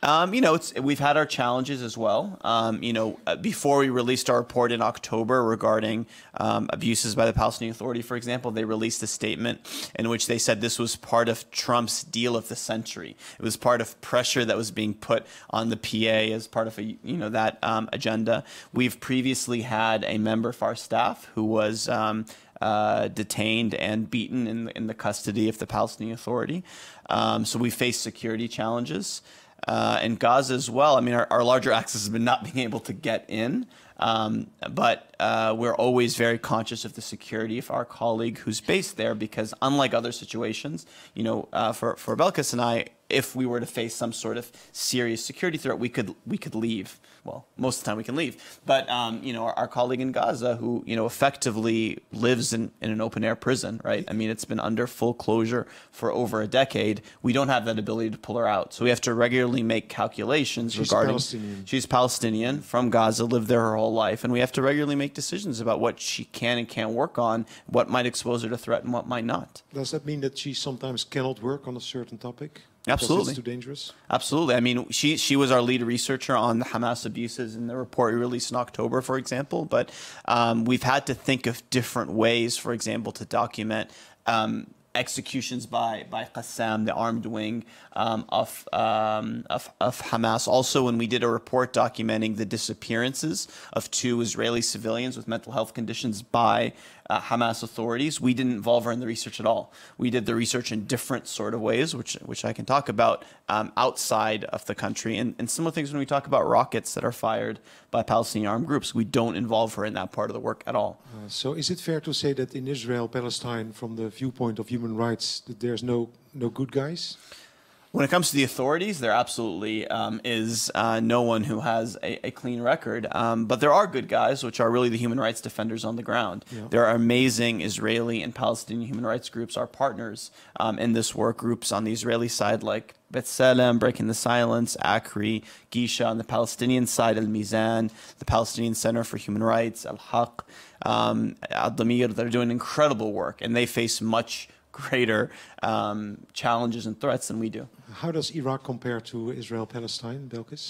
Um, you know, it's, we've had our challenges as well. Um, you know, before we released our report in October regarding um, abuses by the Palestinian Authority, for example, they released a statement in which they said this was part of Trump's deal of the century. It was part of pressure that was being put on the P A as part of a, you know, that um, agenda. We've previously had a member of our staff who was um, uh, detained and beaten in, in the custody of the Palestinian Authority. Um, so we face security challenges. Uh, and Gaza as well. I mean, our, our larger axis has been not being able to get in, um, but uh, we're always very conscious of the security of our colleague who's based there, because unlike other situations, you know, uh, for, for Belkis and I, if we were to face some sort of serious security threat, we could we could leave. Well, most of the time we can leave. But, um, you know, our, our colleague in Gaza who, you know, effectively lives in, in an open air prison, right? I mean, it's been under full closure for over a decade. We don't have that ability to pull her out. So we have to regularly make calculations she's regarding... Palestinian. She's Palestinian, from Gaza, lived there her whole life. And we have to regularly make decisions about what she can and can't work on, what might expose her to threat and what might not. Does that mean that she sometimes cannot work on a certain topic? Absolutely. It's too dangerous? Absolutely. I mean, she, she was our lead researcher on the Hamas abuses in the report we released in October, for example. But um, we've had to think of different ways, for example, to document um, executions by, by Qassam, the armed wing um, of, um, of, of Hamas. Also, when we did a report documenting the disappearances of two Israeli civilians with mental health conditions by Uh, Hamas authorities, we didn't involve her in the research at all. We did the research in different sort of ways, which which I can talk about um, outside of the country. And, and similar things when we talk about rockets that are fired by Palestinian armed groups, we don't involve her in that part of the work at all. Uh, so is it fair to say that in Israel, Palestine, from the viewpoint of human rights, that there's no, no good guys? When it comes to the authorities, there absolutely um, is uh, no one who has a, a clean record. Um, but there are good guys, which are really the human rights defenders on the ground. Yeah. There are amazing Israeli and Palestinian human rights groups, our partners um, in this work, groups on the Israeli side like B'Tselem, Breaking the Silence, ACRI, Gisha. On the Palestinian side, Al-Mizan, the Palestinian Center for Human Rights, Al-Haq, um, Al-Damir. They're doing incredible work, and they face much greater um, challenges and threats than we do. How does Iraq compare to Israel-Palestine, Belkis?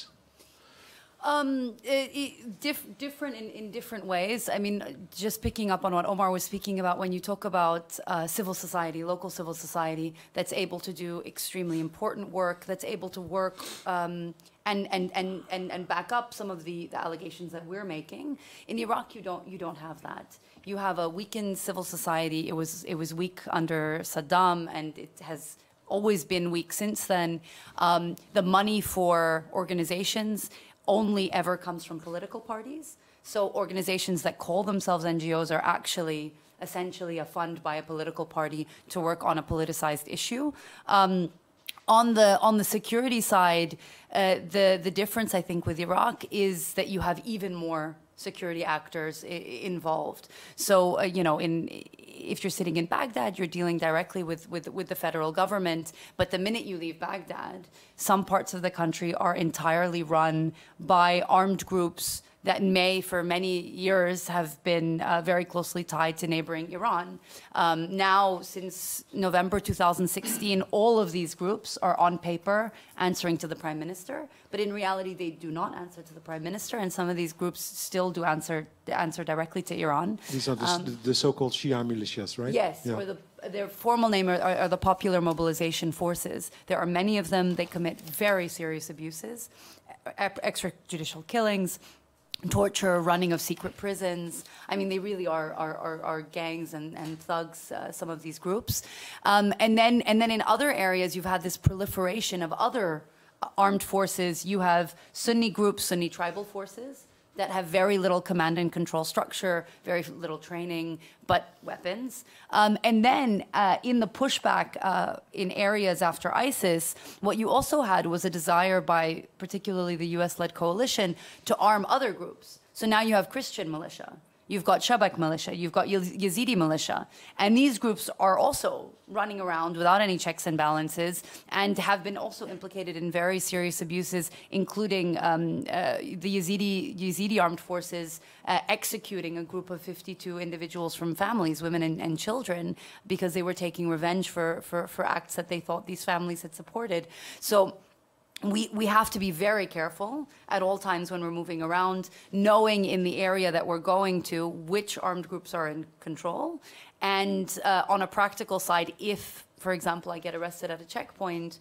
Um, it, it, diff, different in, in different ways. I mean, just picking up on what Omar was speaking about, when you talk about uh, civil society, local civil society, that's able to do extremely important work, that's able to work um, and, and, and, and, and back up some of the, the allegations that we're making. In Iraq, you don't, you don't have that. You have a weakened civil society. It was, it was weak under Saddam, and it has always been weak since then. Um, the money for organizations only ever comes from political parties. So organizations that call themselves N G Os are actually essentially a fund by a political party to work on a politicized issue. Um, On the on the security side, uh, the the difference I think with Iraq is that you have even more security actors I involved. So uh, you know, in if you're sitting in Baghdad, you're dealing directly with with with the federal government. But the minute you leave Baghdad, some parts of the country are entirely run by armed groups that may, for many years, have been uh, very closely tied to neighboring Iran. Um, now, since November two thousand sixteen, all of these groups are on paper answering to the prime minister, but in reality, they do not answer to the prime minister, and some of these groups still do answer answer directly to Iran. These are the, um, the so-called Shia militias, right? Yes, yeah. Or the, their formal name are, are the Popular Mobilization Forces. There are many of them. They commit very serious abuses, extrajudicial killings, torture, running of secret prisons. I mean, they really are are, are, are gangs and, and thugs, uh, some of these groups. Um, and then and then in other areas, you've had this proliferation of other armed forces. You have Sunni groups, Sunni tribal forces that have very little command and control structure, very little training, but weapons. Um, and then uh, in the pushback uh, in areas after ISIS, what you also had was a desire by particularly the U S-led coalition to arm other groups. So now you have Christian militia. You've got Shabak militia, you've got Yazidi militia. And these groups are also running around without any checks and balances and have been also implicated in very serious abuses, including um, uh, the Yazidi, Yazidi armed forces uh, executing a group of fifty-two individuals from families, women and, and children, because they were taking revenge for, for, for acts that they thought these families had supported. So We, we have to be very careful at all times when we're moving around, knowing in the area that we're going to which armed groups are in control. And uh, on a practical side, if, for example, I get arrested at a checkpoint,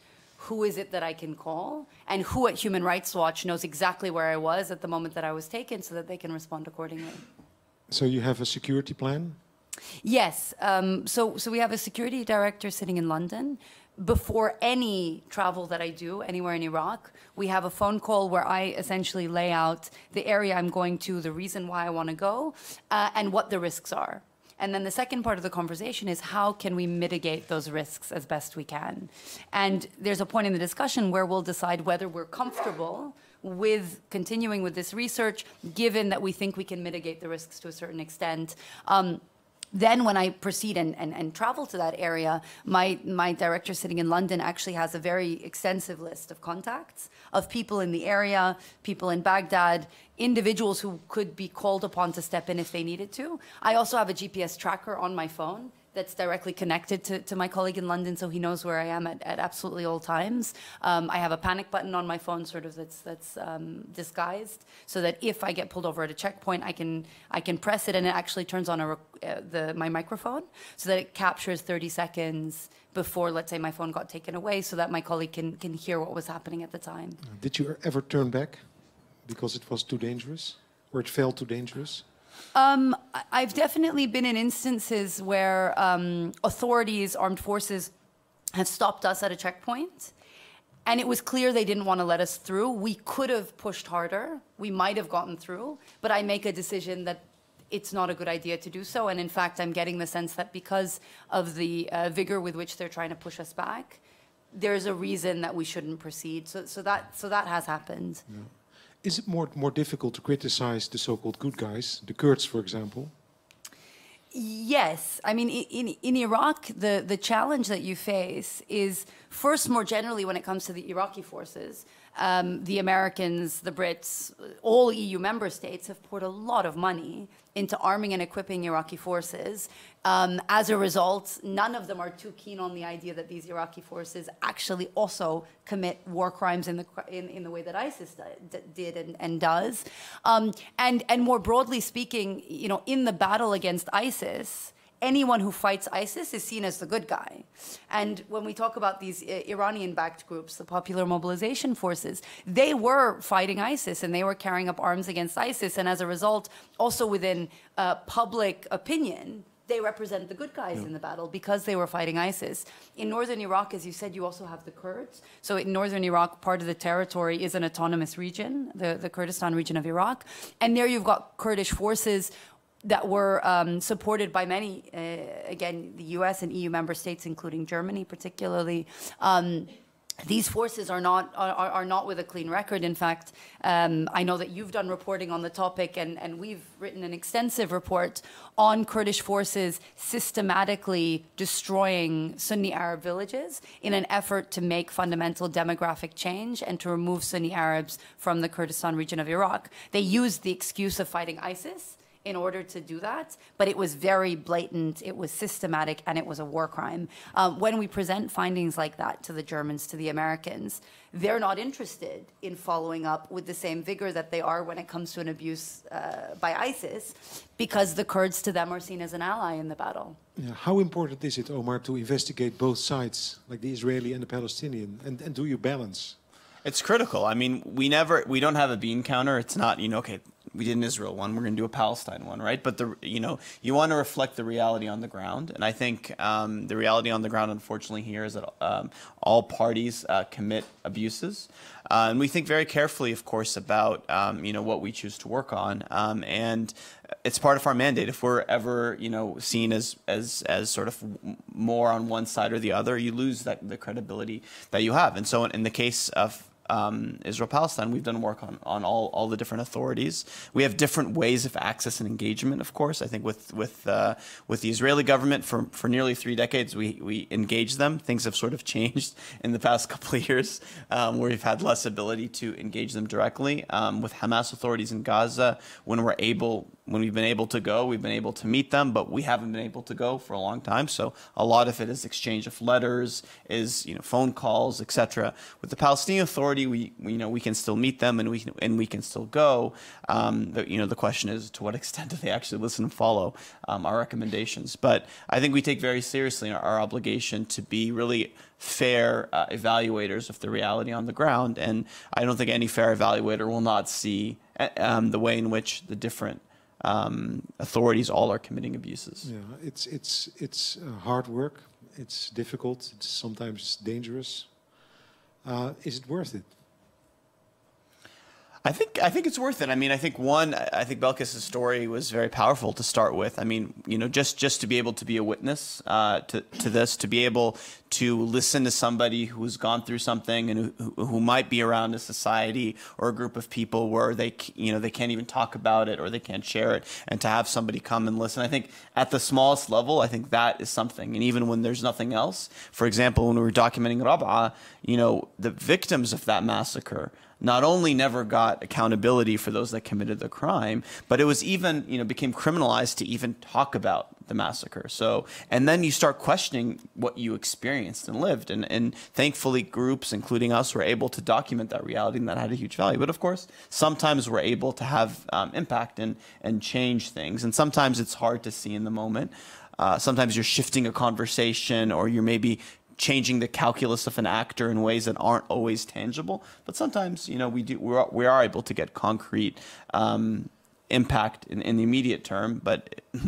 who is it that I can call? And who at Human Rights Watch knows exactly where I was at the moment that I was taken so that they can respond accordingly? So you have a security plan? Yes. Um, so, so we have a security director sitting in London. Before any travel that I do anywhere in Iraq, we have a phone call where I essentially lay out the area I'm going to, the reason why I want to go, uh, and what the risks are. And then the second part of the conversation is how can we mitigate those risks as best we can? And there's a point in the discussion where we'll decide whether we're comfortable with continuing with this research, given that we think we can mitigate the risks to a certain extent. Um, Then when I proceed and, and, and travel to that area, my, my director sitting in London actually has a very extensive list of contacts of people in the area, people in Baghdad, individuals who could be called upon to step in if they needed to. I also have a G P S tracker on my phone that's directly connected to, to my colleague in London, so he knows where I am at, at absolutely all times. Um, I have a panic button on my phone, sort of that's that's um, disguised, so that if I get pulled over at a checkpoint, I can I can press it, and it actually turns on a, uh, the my microphone, so that it captures thirty seconds before, let's say, my phone got taken away, so that my colleague can can hear what was happening at the time. Did you ever turn back because it was too dangerous, or it felt too dangerous? Um, I've definitely been in instances where um, authorities, armed forces, have stopped us at a checkpoint, and it was clear they didn't want to let us through. We could have pushed harder. We might have gotten through, but I make a decision that it's not a good idea to do so, and in fact, I'm getting the sense that because of the uh, vigor with which they're trying to push us back, there's a reason that we shouldn't proceed. So, so, that, so that has happened. Yeah. Is it more, more difficult to criticize the so-called good guys, the Kurds, for example? Yes. I mean, in, in Iraq, the, the challenge that you face is, first, more generally, when it comes to the Iraqi forces, um, the Americans, the Brits, all E U member states have poured a lot of money into arming and equipping Iraqi forces. Um, as a result, none of them are too keen on the idea that these Iraqi forces actually also commit war crimes in the, in, in the way that ISIS did and, and does. Um, and, and more broadly speaking, you know, in the battle against ISIS, anyone who fights ISIS is seen as the good guy. And when we talk about these uh, Iranian-backed groups, the Popular Mobilization Forces, they were fighting ISIS and they were carrying up arms against ISIS. And as a result, also within uh, public opinion, they represent the good guys yeah. in the battle because they were fighting ISIS. In northern Iraq, as you said, you also have the Kurds. So in northern Iraq, part of the territory is an autonomous region, the, the Kurdistan region of Iraq. And there you've got Kurdish forces that were um, supported by many, uh, again, the U S and E U member states, including Germany particularly. Um, these forces are not, are, are not with a clean record. In fact, um, I know that you've done reporting on the topic, and, and we've written an extensive report on Kurdish forces systematically destroying Sunni Arab villages in an effort to make fundamental demographic change and to remove Sunni Arabs from the Kurdistan region of Iraq. They used the excuse of fighting ISIS in order to do that, but it was very blatant, it was systematic, and it was a war crime. Um, when we present findings like that to the Germans, to the Americans, they're not interested in following up with the same vigor that they are when it comes to an abuse uh, by ISIS, because the Kurds to them are seen as an ally in the battle. Yeah. How important is it, Omar, to investigate both sides, like the Israeli and the Palestinian, and, and do you balance? It's critical. I mean, we never, we don't have a bean counter. It's not, you know, okay, we did an Israel one, we're going to do a Palestine one, right? But, the, you know, you want to reflect the reality on the ground. And I think um, the reality on the ground, unfortunately, here is that um, all parties uh, commit abuses. Uh, and we think very carefully, of course, about, um, you know, what we choose to work on. Um, and it's part of our mandate. If we're ever, you know, seen as, as, as sort of more on one side or the other, you lose that, the credibility that you have. And so in, in the case of um, Israel-Palestine, we've done work on, on all, all the different authorities. We have different ways of access and engagement, of course. I think with, with, uh, with the Israeli government for, for nearly three decades, we, we engaged them. Things have sort of changed in the past couple of years, um, where we've had less ability to engage them directly. Um, with Hamas authorities in Gaza, when we're able, when we've been able to go, we've been able to meet them, but we haven't been able to go for a long time. So a lot of it is exchange of letters, is you know phone calls, et cetera. With the Palestinian Authority, we, we you know we can still meet them and we can, and we can still go. Um, the, you know the question is, to what extent do they actually listen and follow um, our recommendations? But I think we take very seriously our, our obligation to be really fair uh, evaluators of the reality on the ground, and I don't think any fair evaluator will not see um, the way in which the different Um, authorities all are committing abuses. Yeah, it's it's it's uh, hard work. It's difficult. It's sometimes dangerous. Uh, is it worth it? I think I think it's worth it. I mean, I think one, I think Belkis's story was very powerful to start with. I mean, you know, just just to be able to be a witness uh, to to this, to be able to listen to somebody who's gone through something and who, who might be around a society or a group of people where they you know they can't even talk about it or they can't share it, and to have somebody come and listen. I think at the smallest level, I think that is something. And even when there's nothing else, for example, when we were documenting Rabaa, you know, the victims of that massacre not only never got accountability for those that committed the crime, but it was even, you know, became criminalized to even talk about the massacre. So, and then you start questioning what you experienced and lived. And, and thankfully, groups, including us, were able to document that reality, and that had a huge value. But of course, sometimes we're able to have um, impact and, and change things. And sometimes it's hard to see in the moment. Uh, sometimes you're shifting a conversation, or you're maybe changing the calculus of an actor in ways that aren't always tangible, but sometimes you know we do we're, we are able to get concrete um, impact in, in the immediate term. But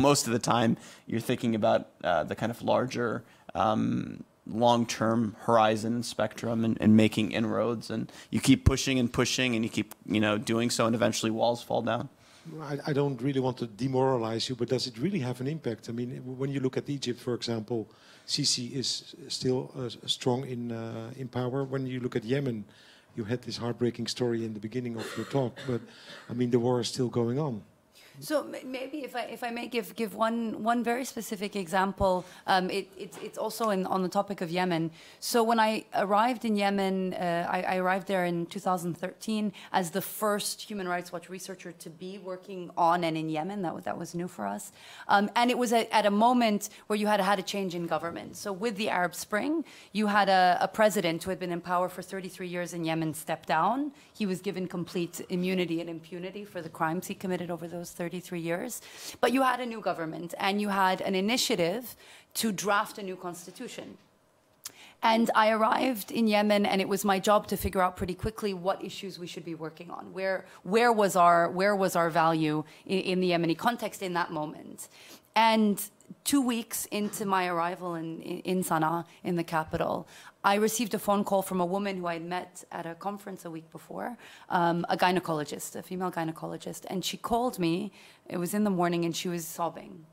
most of the time, you're thinking about uh, the kind of larger, um, long-term horizon and spectrum, and, and making inroads. And you keep pushing and pushing, and you keep you know doing so, and eventually walls fall down. I, I don't really want to demoralize you, but does it really have an impact? I mean, when you look at Egypt, for example. Sisi is still uh, strong in uh, in power. When you look at Yemen, you had this heartbreaking story in the beginning of your talk, but I mean the war is still going on. So maybe if I if I may give give one one very specific example, um, it, it it's also in, on the topic of Yemen. So when I arrived in Yemen, uh, I, I arrived there in two thousand thirteen as the first Human Rights Watch researcher to be working on and in Yemen. That was that was new for us, um, and it was a, at a moment where you had had a change in government. So with the Arab Spring, you had a, a president who had been in power for thirty-three years in Yemen step down. He was given complete immunity and impunity for the crimes he committed over those thirty-three years, but you had a new government and you had an initiative to draft a new constitution. And I arrived in Yemen, and it was my job to figure out pretty quickly what issues we should be working on. Where, where was our, where was our value in, in the Yemeni context in that moment? And two weeks into my arrival in, in Sana'a, in the capital, I received a phone call from a woman who I had met at a conference a week before, um, a gynecologist, a female gynecologist. And she called me, it was in the morning, and she was sobbing.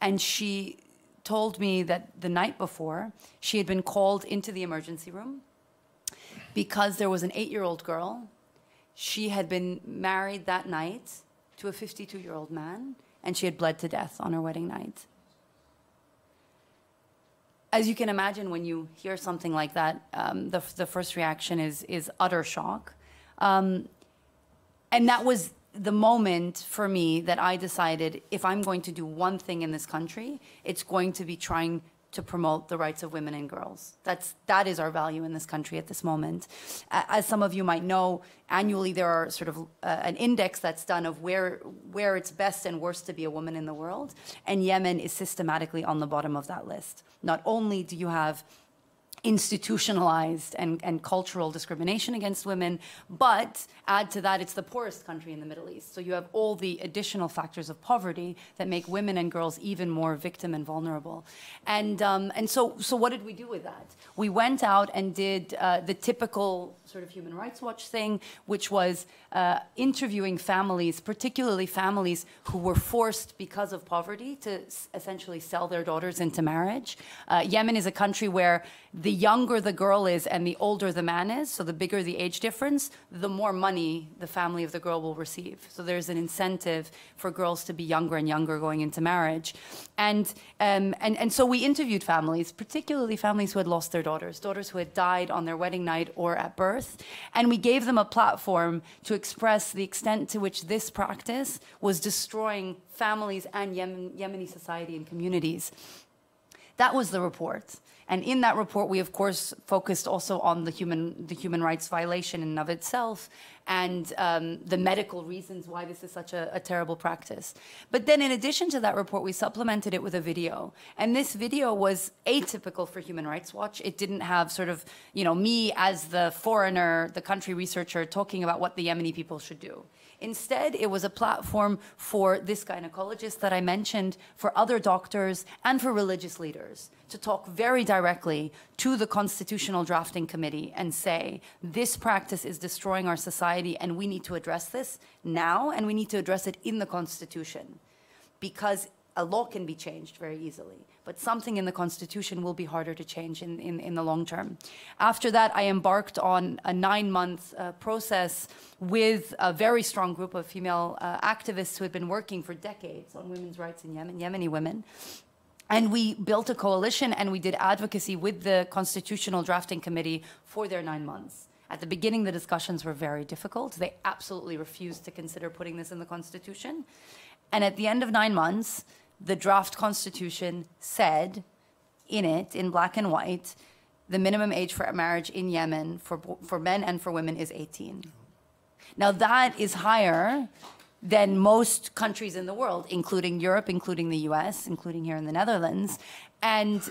And she told me that the night before, she had been called into the emergency room because there was an eight-year-old girl. She had been married that night to a fifty-two-year-old man, and she had bled to death on her wedding night. As you can imagine, when you hear something like that, um, the, the first reaction is, is utter shock. Um, and that was the moment for me that I decided, if I'm going to do one thing in this country, it's going to be trying to promote the rights of women and girls. That's, that is our value in this country at this moment. As some of you might know, annually there are sort of uh, an index that's done of where, where it's best and worst to be a woman in the world, and Yemen is systematically on the bottom of that list. Not only do you have institutionalized and, and cultural discrimination against women, but add to that, it's the poorest country in the Middle East. So you have all the additional factors of poverty that make women and girls even more victim and vulnerable. And, um, and so, so what did we do with that? We went out and did uh, the typical sort of Human Rights Watch thing, which was uh, interviewing families, particularly families who were forced because of poverty to essentially sell their daughters into marriage. Uh, Yemen is a country where the younger the girl is and the older the man is, so the bigger the age difference, the more money the family of the girl will receive. So there's an incentive for girls to be younger and younger going into marriage. And, um, and, and so we interviewed families, particularly families who had lost their daughters, daughters who had died on their wedding night or at birth. And we gave them a platform to express the extent to which this practice was destroying families and Yemen, Yemeni society and communities. That was the report. And in that report, we, of course, focused also on the human, the human rights violation in and of itself and um, the medical reasons why this is such a, a terrible practice. But then in addition to that report, we supplemented it with a video. And this video was atypical for Human Rights Watch. It didn't have sort of, you know, me as the foreigner, the country researcher, talking about what the Yemeni people should do. Instead, it was a platform for this gynecologist that I mentioned, for other doctors, and for religious leaders to talk very directly to the Constitutional Drafting Committee and say, this practice is destroying our society and we need to address this now, and we need to address it in the Constitution, because a law can be changed very easily, but something in the Constitution will be harder to change in, in, in the long term. After that, I embarked on a nine-month uh, process with a very strong group of female uh, activists who had been working for decades on women's rights in Yemen, Yemeni women. And we built a coalition, and we did advocacy with the Constitutional Drafting Committee for their nine months. At the beginning, the discussions were very difficult. They absolutely refused to consider putting this in the Constitution. And at the end of nine months, the draft constitution said in it, in black and white, the minimum age for marriage in Yemen for, for men and for women is eighteen. Now that is higher than most countries in the world, including Europe, including the U S, including here in the Netherlands. And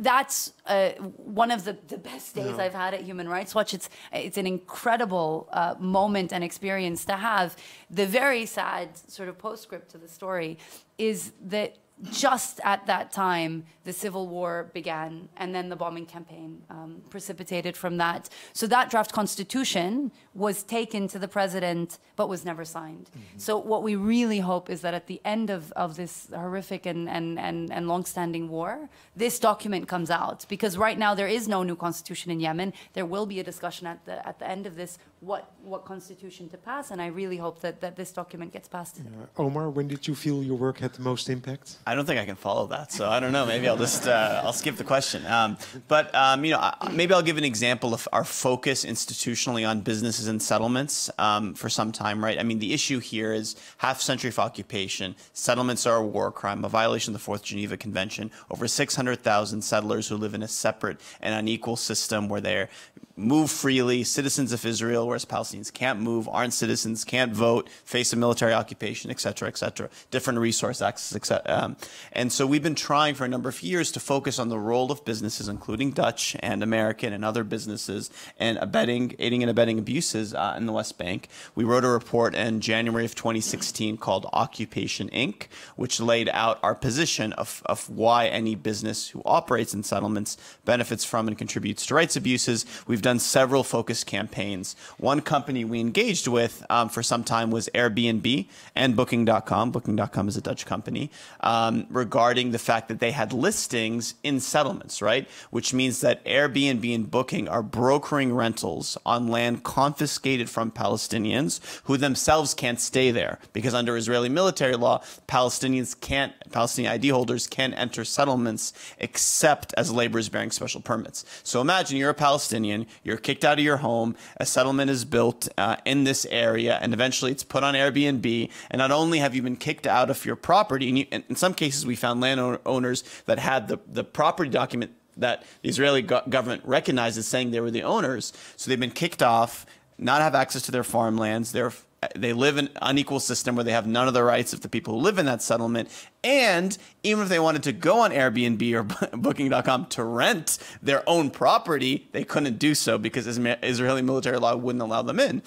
that's uh, one of the, the best days no. I've had at Human Rights Watch. It's, it's an incredible uh, moment and experience to have. The very sad sort of postscript to the story is that just at that time, the civil war began, and then the bombing campaign um, precipitated from that. So that draft constitution was taken to the president, but was never signed. Mm-hmm. So what we really hope is that at the end of, of this horrific and, and, and, and long-standing war, this document comes out. Because right now, there is no new constitution in Yemen. There will be a discussion at the, at the end of this, what, what constitution to pass. And I really hope that, that this document gets passed. Yeah. Omar, when did you feel your work had the most impact? I don't think I can follow that, so I don't know. Maybe I'll just uh, I'll skip the question. Um, but um, you know, maybe I'll give an example of our focus institutionally on businesses and settlements um, for some time, right? I mean, the issue here is half century of occupation. Settlements are a war crime, a violation of the Fourth Geneva Convention. Over six hundred thousand settlers who live in a separate and unequal system where they're move freely, citizens of Israel, whereas Palestinians can't move, aren't citizens, can't vote, face a military occupation, et cetera, et cetera, different resource access, et cetera. Um, and so we've been trying for a number of years to focus on the role of businesses, including Dutch and American and other businesses, and abetting, aiding and abetting abuses uh, in the West Bank. We wrote a report in January of twenty sixteen called Occupation Incorporated, which laid out our position of, of why any business who operates in settlements benefits from and contributes to rights abuses. We've done several focus campaigns. One company we engaged with um, for some time was Airbnb and Booking dot com. Booking dot com is a Dutch company, um, regarding the fact that they had listings in settlements, right? Which means that Airbnb and Booking are brokering rentals on land confiscated from Palestinians who themselves can't stay there, because under Israeli military law, Palestinians can't, Palestinian I D holders can't enter settlements except as laborers bearing special permits. So imagine you're a Palestinian, you're kicked out of your home, a settlement is built uh, in this area, and eventually it's put on Airbnb, and not only have you been kicked out of your property, and, you, and in some cases we found landowners that had the, the property document that the Israeli go government recognized as saying they were the owners, so they've been kicked off, not have access to their farmlands, their They live in an unequal system where they have none of the rights of the people who live in that settlement. And even if they wanted to go on Airbnb or Booking dot com to rent their own property, they couldn't do so because Israeli military law wouldn't allow them in.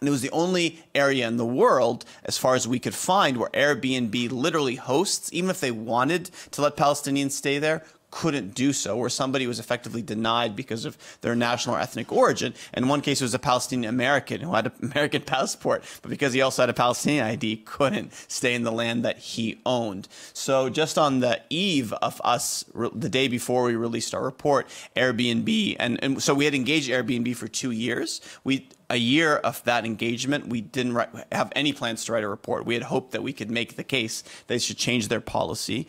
And it was the only area in the world, as far as we could find, where Airbnb literally hosts, even if they wanted to let Palestinians stay there, couldn't do so, where somebody was effectively denied because of their national or ethnic origin. In one case, it was a Palestinian American who had an American passport, but because he also had a Palestinian I D, couldn't stay in the land that he owned. So just on the eve of us, the day before we released our report, Airbnb, and, and so we had engaged Airbnb for two years. We A year of that engagement, we didn't write, have any plans to write a report. We had hoped that we could make the case they should change their policy.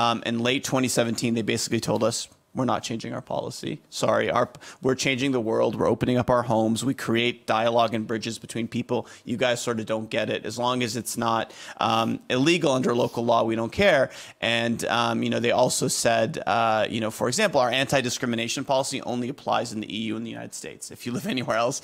Um, in late twenty seventeen, they basically told us, we're not changing our policy. Sorry, our, we're changing the world. We're opening up our homes. We create dialogue and bridges between people. You guys sort of don't get it. As long as it's not um, illegal under local law, we don't care. And, um, you know, they also said, uh, you know, for example, our anti-discrimination policy only applies in the E U and the United States. If you live anywhere else,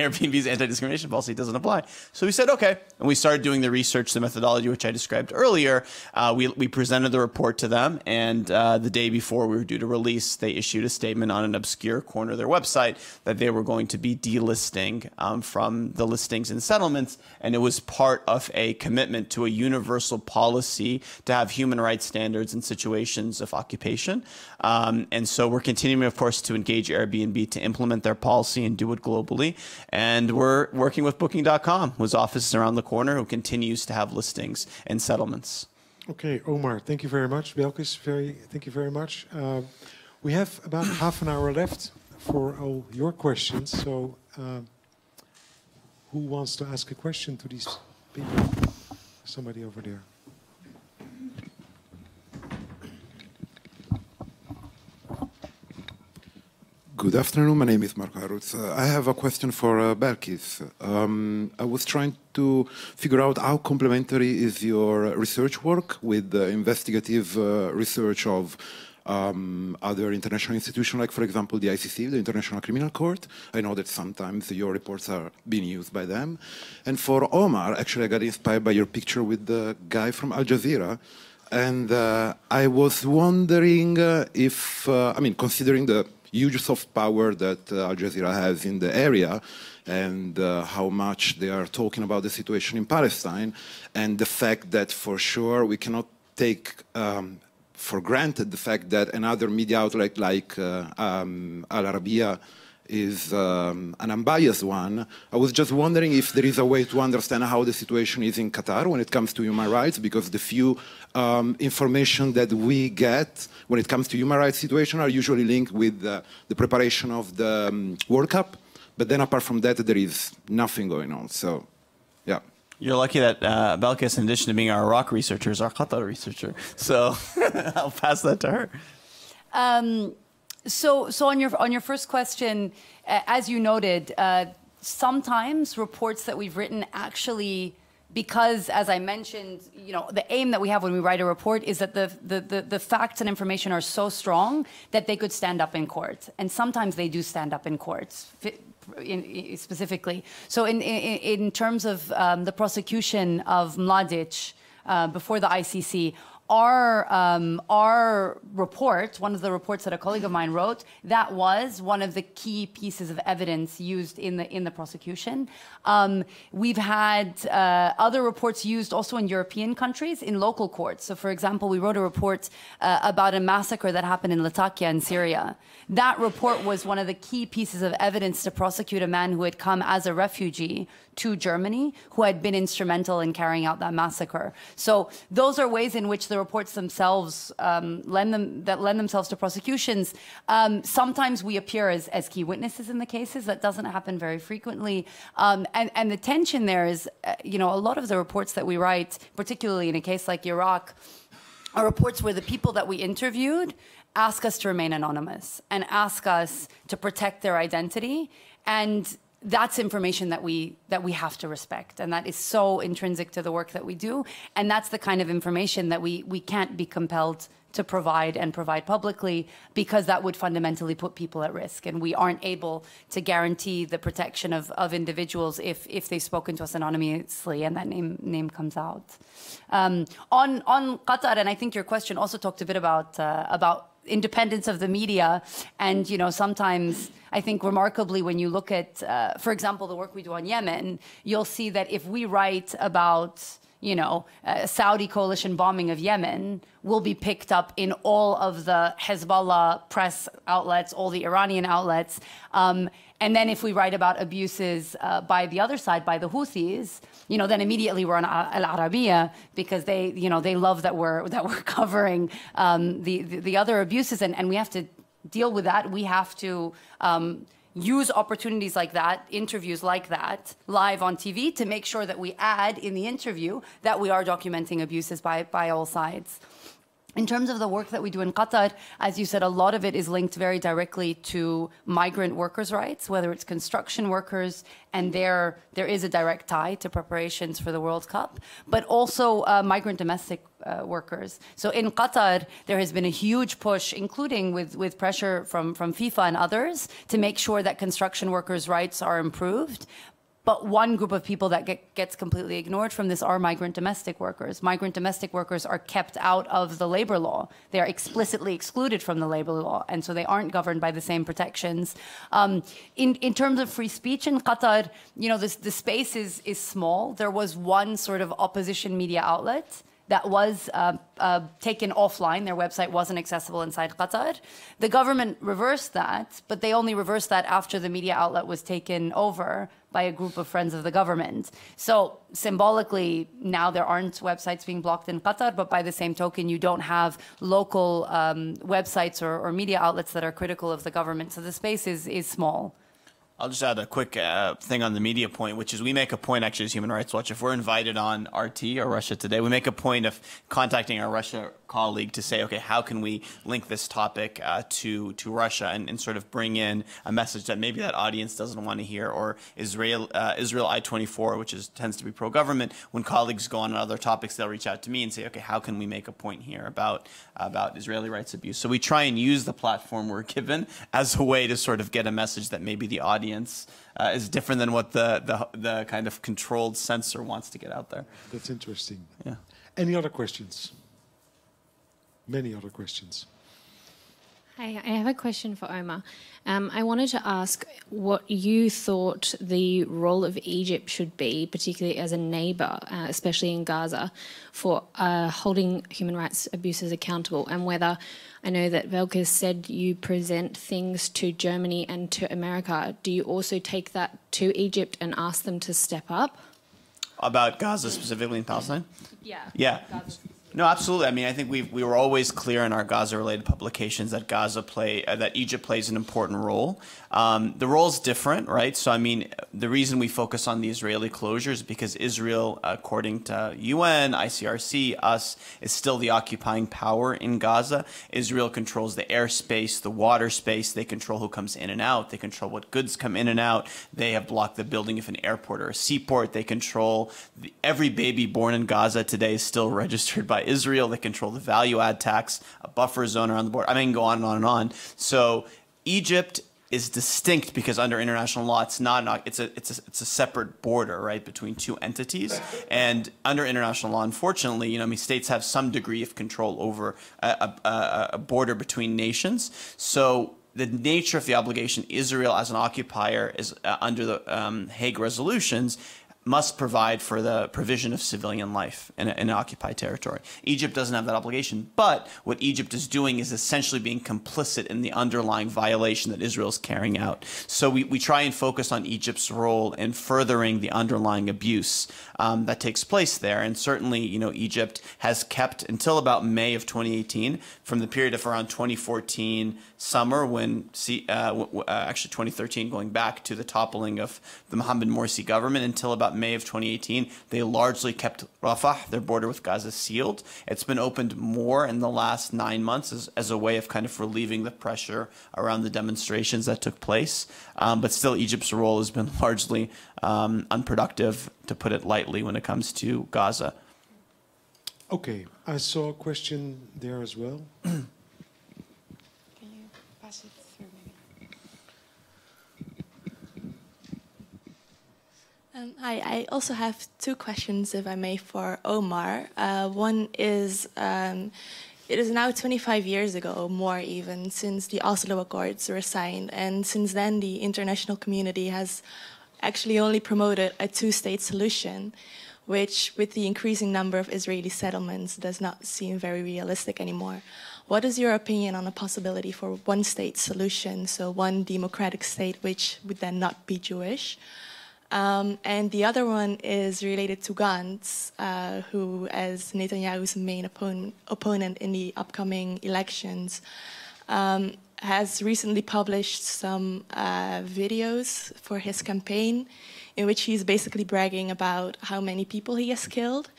Airbnb's anti-discrimination policy doesn't apply. So we said, okay. And we started doing the research, the methodology, which I described earlier. Uh, we, we presented the report to them. And uh, the day before we were due to release, they issued a statement on an obscure corner of their website that they were going to be delisting um, from the listings and settlements. And it was part of a commitment to a universal policy to have human rights standards in situations of occupation. Um, and so we're continuing, of course, to engage Airbnb to implement their policy and do it globally. And we're working with Booking dot com, whose office is around the corner, who continues to have listings and settlements. Okay, Omar, thank you very much. Belkis, very, thank you very much. Uh, We have about half an hour left for all your questions, so uh, who wants to ask a question to these people? Somebody over there. Good afternoon, my name is Marco Harutz. Uh, I have a question for uh, Belkis. Um, I was trying to figure out how complementary is your research work with the investigative uh, research of Um, other international institutions, like, for example, the I C C, the International Criminal Court. I know that sometimes your reports are being used by them. And for Omar, actually, I got inspired by your picture with the guy from Al Jazeera. And uh, I was wondering uh, if, uh, I mean, considering the huge soft power that uh, Al Jazeera has in the area, and uh, how much they are talking about the situation in Palestine, and the fact that, for sure, we cannot take... Um, for granted the fact that another media outlet like uh, um, Al Arabiya is um, an unbiased one. I was just wondering if there is a way to understand how the situation is in Qatar when it comes to human rights, because the few um, information that we get when it comes to human rights situation are usually linked with uh, the preparation of the um, World Cup. But then apart from that, there is nothing going on. So, yeah. You're lucky that uh, Belkis, in addition to being our Iraq researcher, is our Qatar researcher. So I'll pass that to her. Um, so, so on your on your first question, as you noted, uh, sometimes reports that we've written actually, because as I mentioned, you know, the aim that we have when we write a report is that the the the, the facts and information are so strong that they could stand up in court, and sometimes they do stand up in courts. In, in, specifically. So in, in, in terms of um, the prosecution of Mladic uh, before the I C C, our, um, our report, one of the reports that a colleague of mine wrote, that was one of the key pieces of evidence used in the, in the prosecution. Um, we've had uh, other reports used also in European countries, in local courts. So for example, we wrote a report uh, about a massacre that happened in Latakia in Syria. That report was one of the key pieces of evidence to prosecute a man who had come as a refugee to Germany, who had been instrumental in carrying out that massacre. So those are ways in which the reports themselves um, lend them, that lend themselves to prosecutions. Um, sometimes we appear as, as key witnesses in the cases. That doesn't happen very frequently. Um, and, and the tension there is, uh, you know, a lot of the reports that we write, particularly in a case like Iraq, are reports where the people that we interviewed ask us to remain anonymous and ask us to protect their identity. And that's information that we that we have to respect, and that is so intrinsic to the work that we do, and that's the kind of information that we we can't be compelled to provide and provide publicly, because that would fundamentally put people at risk, and we aren't able to guarantee the protection of, of individuals if if they've spoken to us anonymously and that name name comes out. Um, on on Qatar, and I think your question also talked a bit about uh, about independence of the media, and you know sometimes I think remarkably when you look at, uh, for example, the work we do on Yemen, you'll see that if we write about you know, uh, Saudi coalition bombing of Yemen will be picked up in all of the Hezbollah press outlets, all the Iranian outlets. Um, and then if we write about abuses uh, by the other side, by the Houthis, you know, then immediately we're on Al Arabiya, because they, you know, they love that we're, that we're covering um, the, the, the other abuses. And, and we have to deal with that. We have to... Um, use opportunities like that, interviews like that, live on T V, to make sure that we add in the interview that we are documenting abuses by, by all sides. In terms of the work that we do in Qatar, as you said, a lot of it is linked very directly to migrant workers' rights, whether it's construction workers, and there, there is a direct tie to preparations for the World Cup, but also uh, migrant domestic uh, workers. So in Qatar, there has been a huge push, including with, with pressure from, from FIFA and others, to make sure that construction workers' rights are improved. But one group of people that get, gets completely ignored from this are migrant domestic workers. Migrant domestic workers are kept out of the labor law. They are explicitly excluded from the labor law, and so they aren't governed by the same protections. Um, in, in terms of free speech in Qatar, you know, this, the space is, is small. There was one sort of opposition media outlet that was uh, uh, taken offline. Their website wasn't accessible inside Qatar. The government reversed that, but they only reversed that after the media outlet was taken over by a group of friends of the government. So symbolically, now there aren't websites being blocked in Qatar, but by the same token, you don't have local um, websites or, or media outlets that are critical of the government. So the space is, is small. I'll just add a quick uh, thing on the media point, which is we make a point, actually, as Human Rights Watch, if we're invited on R T or Russia Today, we make a point of contacting our Russia colleague to say, okay, how can we link this topic uh, to, to Russia and, and sort of bring in a message that maybe that audience doesn't want to hear, or Israel, uh, Israel I twenty-four, which is, tends to be pro-government. When colleagues go on other topics, they'll reach out to me and say, okay, how can we make a point here about, about Israeli rights abuse? So we try and use the platform we're given as a way to sort of get a message that maybe the audience Uh, is different than what the, the the kind of controlled censor wants to get out there. That's interesting. Yeah. Any other questions? Many other questions. Hi, I have a question for Omar. Um, I wanted to ask what you thought the role of Egypt should be, particularly as a neighbour, uh, especially in Gaza, for uh, holding human rights abuses accountable, and whether... I know that Belkis said you present things to Germany and to America. Do you also take that to Egypt and ask them to step up? About Gaza specifically in Palestine? Yeah. Yeah. Gaza. No, absolutely. I mean, I think we we were always clear in our Gaza-related publications that Gaza play uh, that Egypt plays an important role. Um, the role's different, right? So, I mean, the reason we focus on the Israeli closures is because Israel, according to U N, I C R C, us, is still the occupying power in Gaza. Israel controls the airspace, the water space. They control who comes in and out. They control what goods come in and out. They have blocked the building of an airport or a seaport. They control the, every baby born in Gaza today is still registered by Israel. They control the value add tax, a buffer zone around the border. I mean, go on and on and on. So Egypt is distinct because under international law, it's not an, it's a it's a it's a separate border, right, between two entities. And under international law, unfortunately, you know, I mean, states have some degree of control over a, a, a border between nations. So the nature of the obligation, Israel as an occupier is uh, under the um, Hague resolutions, must provide for the provision of civilian life in, a, in an occupied territory. Egypt doesn't have that obligation, but what Egypt is doing is essentially being complicit in the underlying violation that Israel is carrying out. So we, we try and focus on Egypt's role in furthering the underlying abuse um, that takes place there. And certainly, you know, Egypt has kept until about May of twenty eighteen, from the period of around twenty fourteen summer, when uh, actually twenty thirteen, going back to the toppling of the Mohamed Morsi government, until about May of twenty eighteen, they largely kept Rafah, their border with Gaza, sealed. It's been opened more in the last nine months as, as a way of kind of relieving the pressure around the demonstrations that took place. Um, but still, Egypt's role has been largely um, unproductive, to put it lightly, when it comes to Gaza. Okay, I saw a question there as well. Can you pass it? Um, hi, I also have two questions, if I may, for Omar. Uh, one is, um, it is now twenty-five years ago, more even, since the Oslo Accords were signed, and since then the international community has actually only promoted a two-state solution. which with the increasing number of Israeli settlements does not seem very realistic anymore. What is your opinion on a possibility for one state solution, so one democratic state which would then not be Jewish? Um, and the other one is related to Gantz, uh, who as Netanyahu's main opponent, opponent in the upcoming elections, um, has recently published some uh, videos for his campaign in which he's basically bragging about how many people he has killed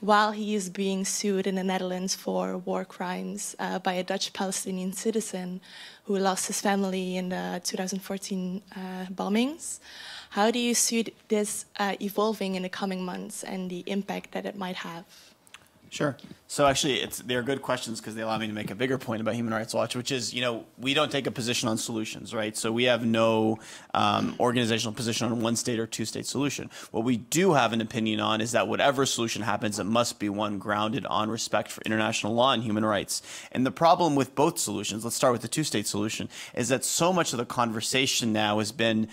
while he is being sued in the Netherlands for war crimes uh, by a Dutch Palestinian citizen who lost his family in the two thousand fourteen uh, bombings. How do you see this uh, evolving in the coming months and the impact that it might have? Sure. So actually, it's, they're good questions because they allow me to make a bigger point about Human Rights Watch, which is, you know, we don't take a position on solutions, right? So we have no um, organizational position on one state or two state solution. What we do have an opinion on is that whatever solution happens, it must be one grounded on respect for international law and human rights. And the problem with both solutions, let's start with the two state solution, is that so much of the conversation now has been,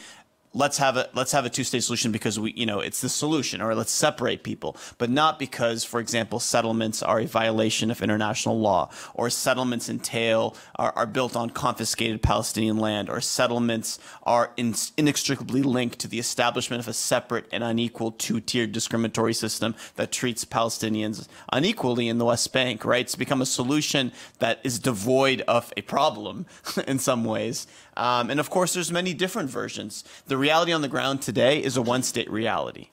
Let's have a let's have a two-state solution because we you know it's the solution, or let's separate people, but not because, for example, settlements are a violation of international law, or settlements entail are, are built on confiscated Palestinian land, or settlements are in, inextricably linked to the establishment of a separate and unequal two-tiered discriminatory system that treats Palestinians unequally in the West Bank. Right? It's become a solution that is devoid of a problem in some ways, um, and of course, there's many different versions. The reality on the ground today is a one-state reality.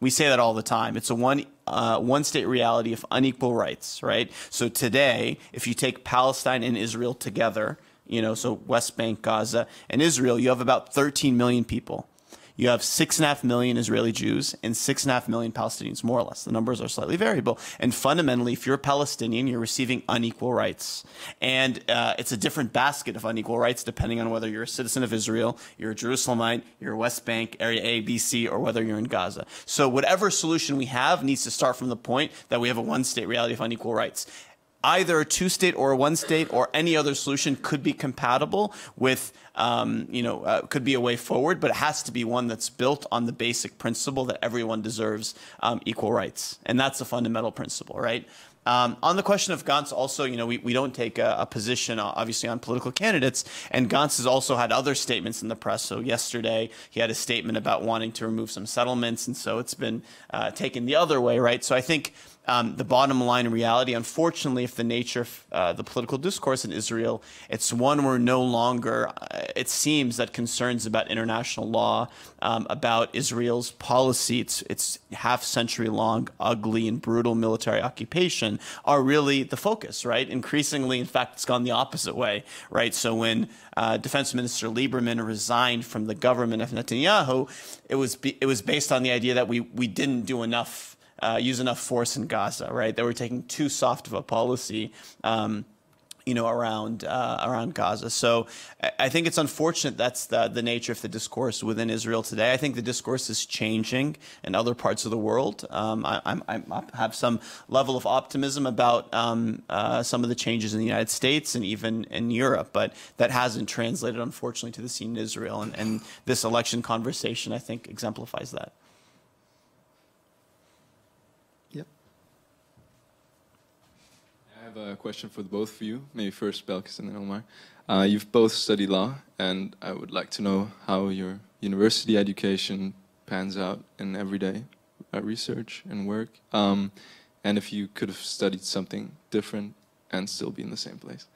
We say that all the time. It's a one, uh, one-state reality of unequal rights, right? So today, if you take Palestine and Israel together, you know, so West Bank, Gaza, and Israel, you have about thirteen million people. You have six and a half million Israeli Jews and six and a half million Palestinians, more or less. The numbers are slightly variable. And fundamentally, if you're a Palestinian, you're receiving unequal rights. And uh, it's a different basket of unequal rights depending on whether you're a citizen of Israel, you're a Jerusalemite, you're a West Bank, area A, B, C, or whether you're in Gaza. So whatever solution we have needs to start from the point that we have a one-state reality of unequal rights. Either a two-state or a one-state or any other solution could be compatible with, um, you know, uh, could be a way forward, but it has to be one that's built on the basic principle that everyone deserves um, equal rights. And that's a fundamental principle, right? Um, on the question of Gantz, also, you know, we, we don't take a, a position, obviously, on political candidates, and Gantz has also had other statements in the press. So yesterday, he had a statement about wanting to remove some settlements, and so it's been uh, taken the other way, right? So I think um, the bottom line reality, unfortunately, if the nature of uh, the political discourse in Israel, it's one where no longer, uh, it seems that concerns about international law, um, about Israel's policy, it's, it's half-century-long, ugly, and brutal military occupation, are really the focus, right? Increasingly, in fact, it's gone the opposite way, right? So when uh, Defense Minister Lieberman resigned from the government of Netanyahu, it was be, it was based on the idea that we we didn't do enough, uh, use enough force in Gaza, right? They were taking too soft of a policy, um, you know, around uh, around Gaza. So I think it's unfortunate that's the the nature of the discourse within Israel today. I think the discourse is changing in other parts of the world. Um, I, I, I have some level of optimism about um, uh, some of the changes in the United States and even in Europe, but that hasn't translated, unfortunately, to the scene in Israel. And, and this election conversation, I think, exemplifies that. I have a question for both of you, maybe first Belkis and then Omar. Uh, you've both studied law, and I would like to know how your university education pans out in everyday uh, research and work, um, and if you could have studied something different and still be in the same place.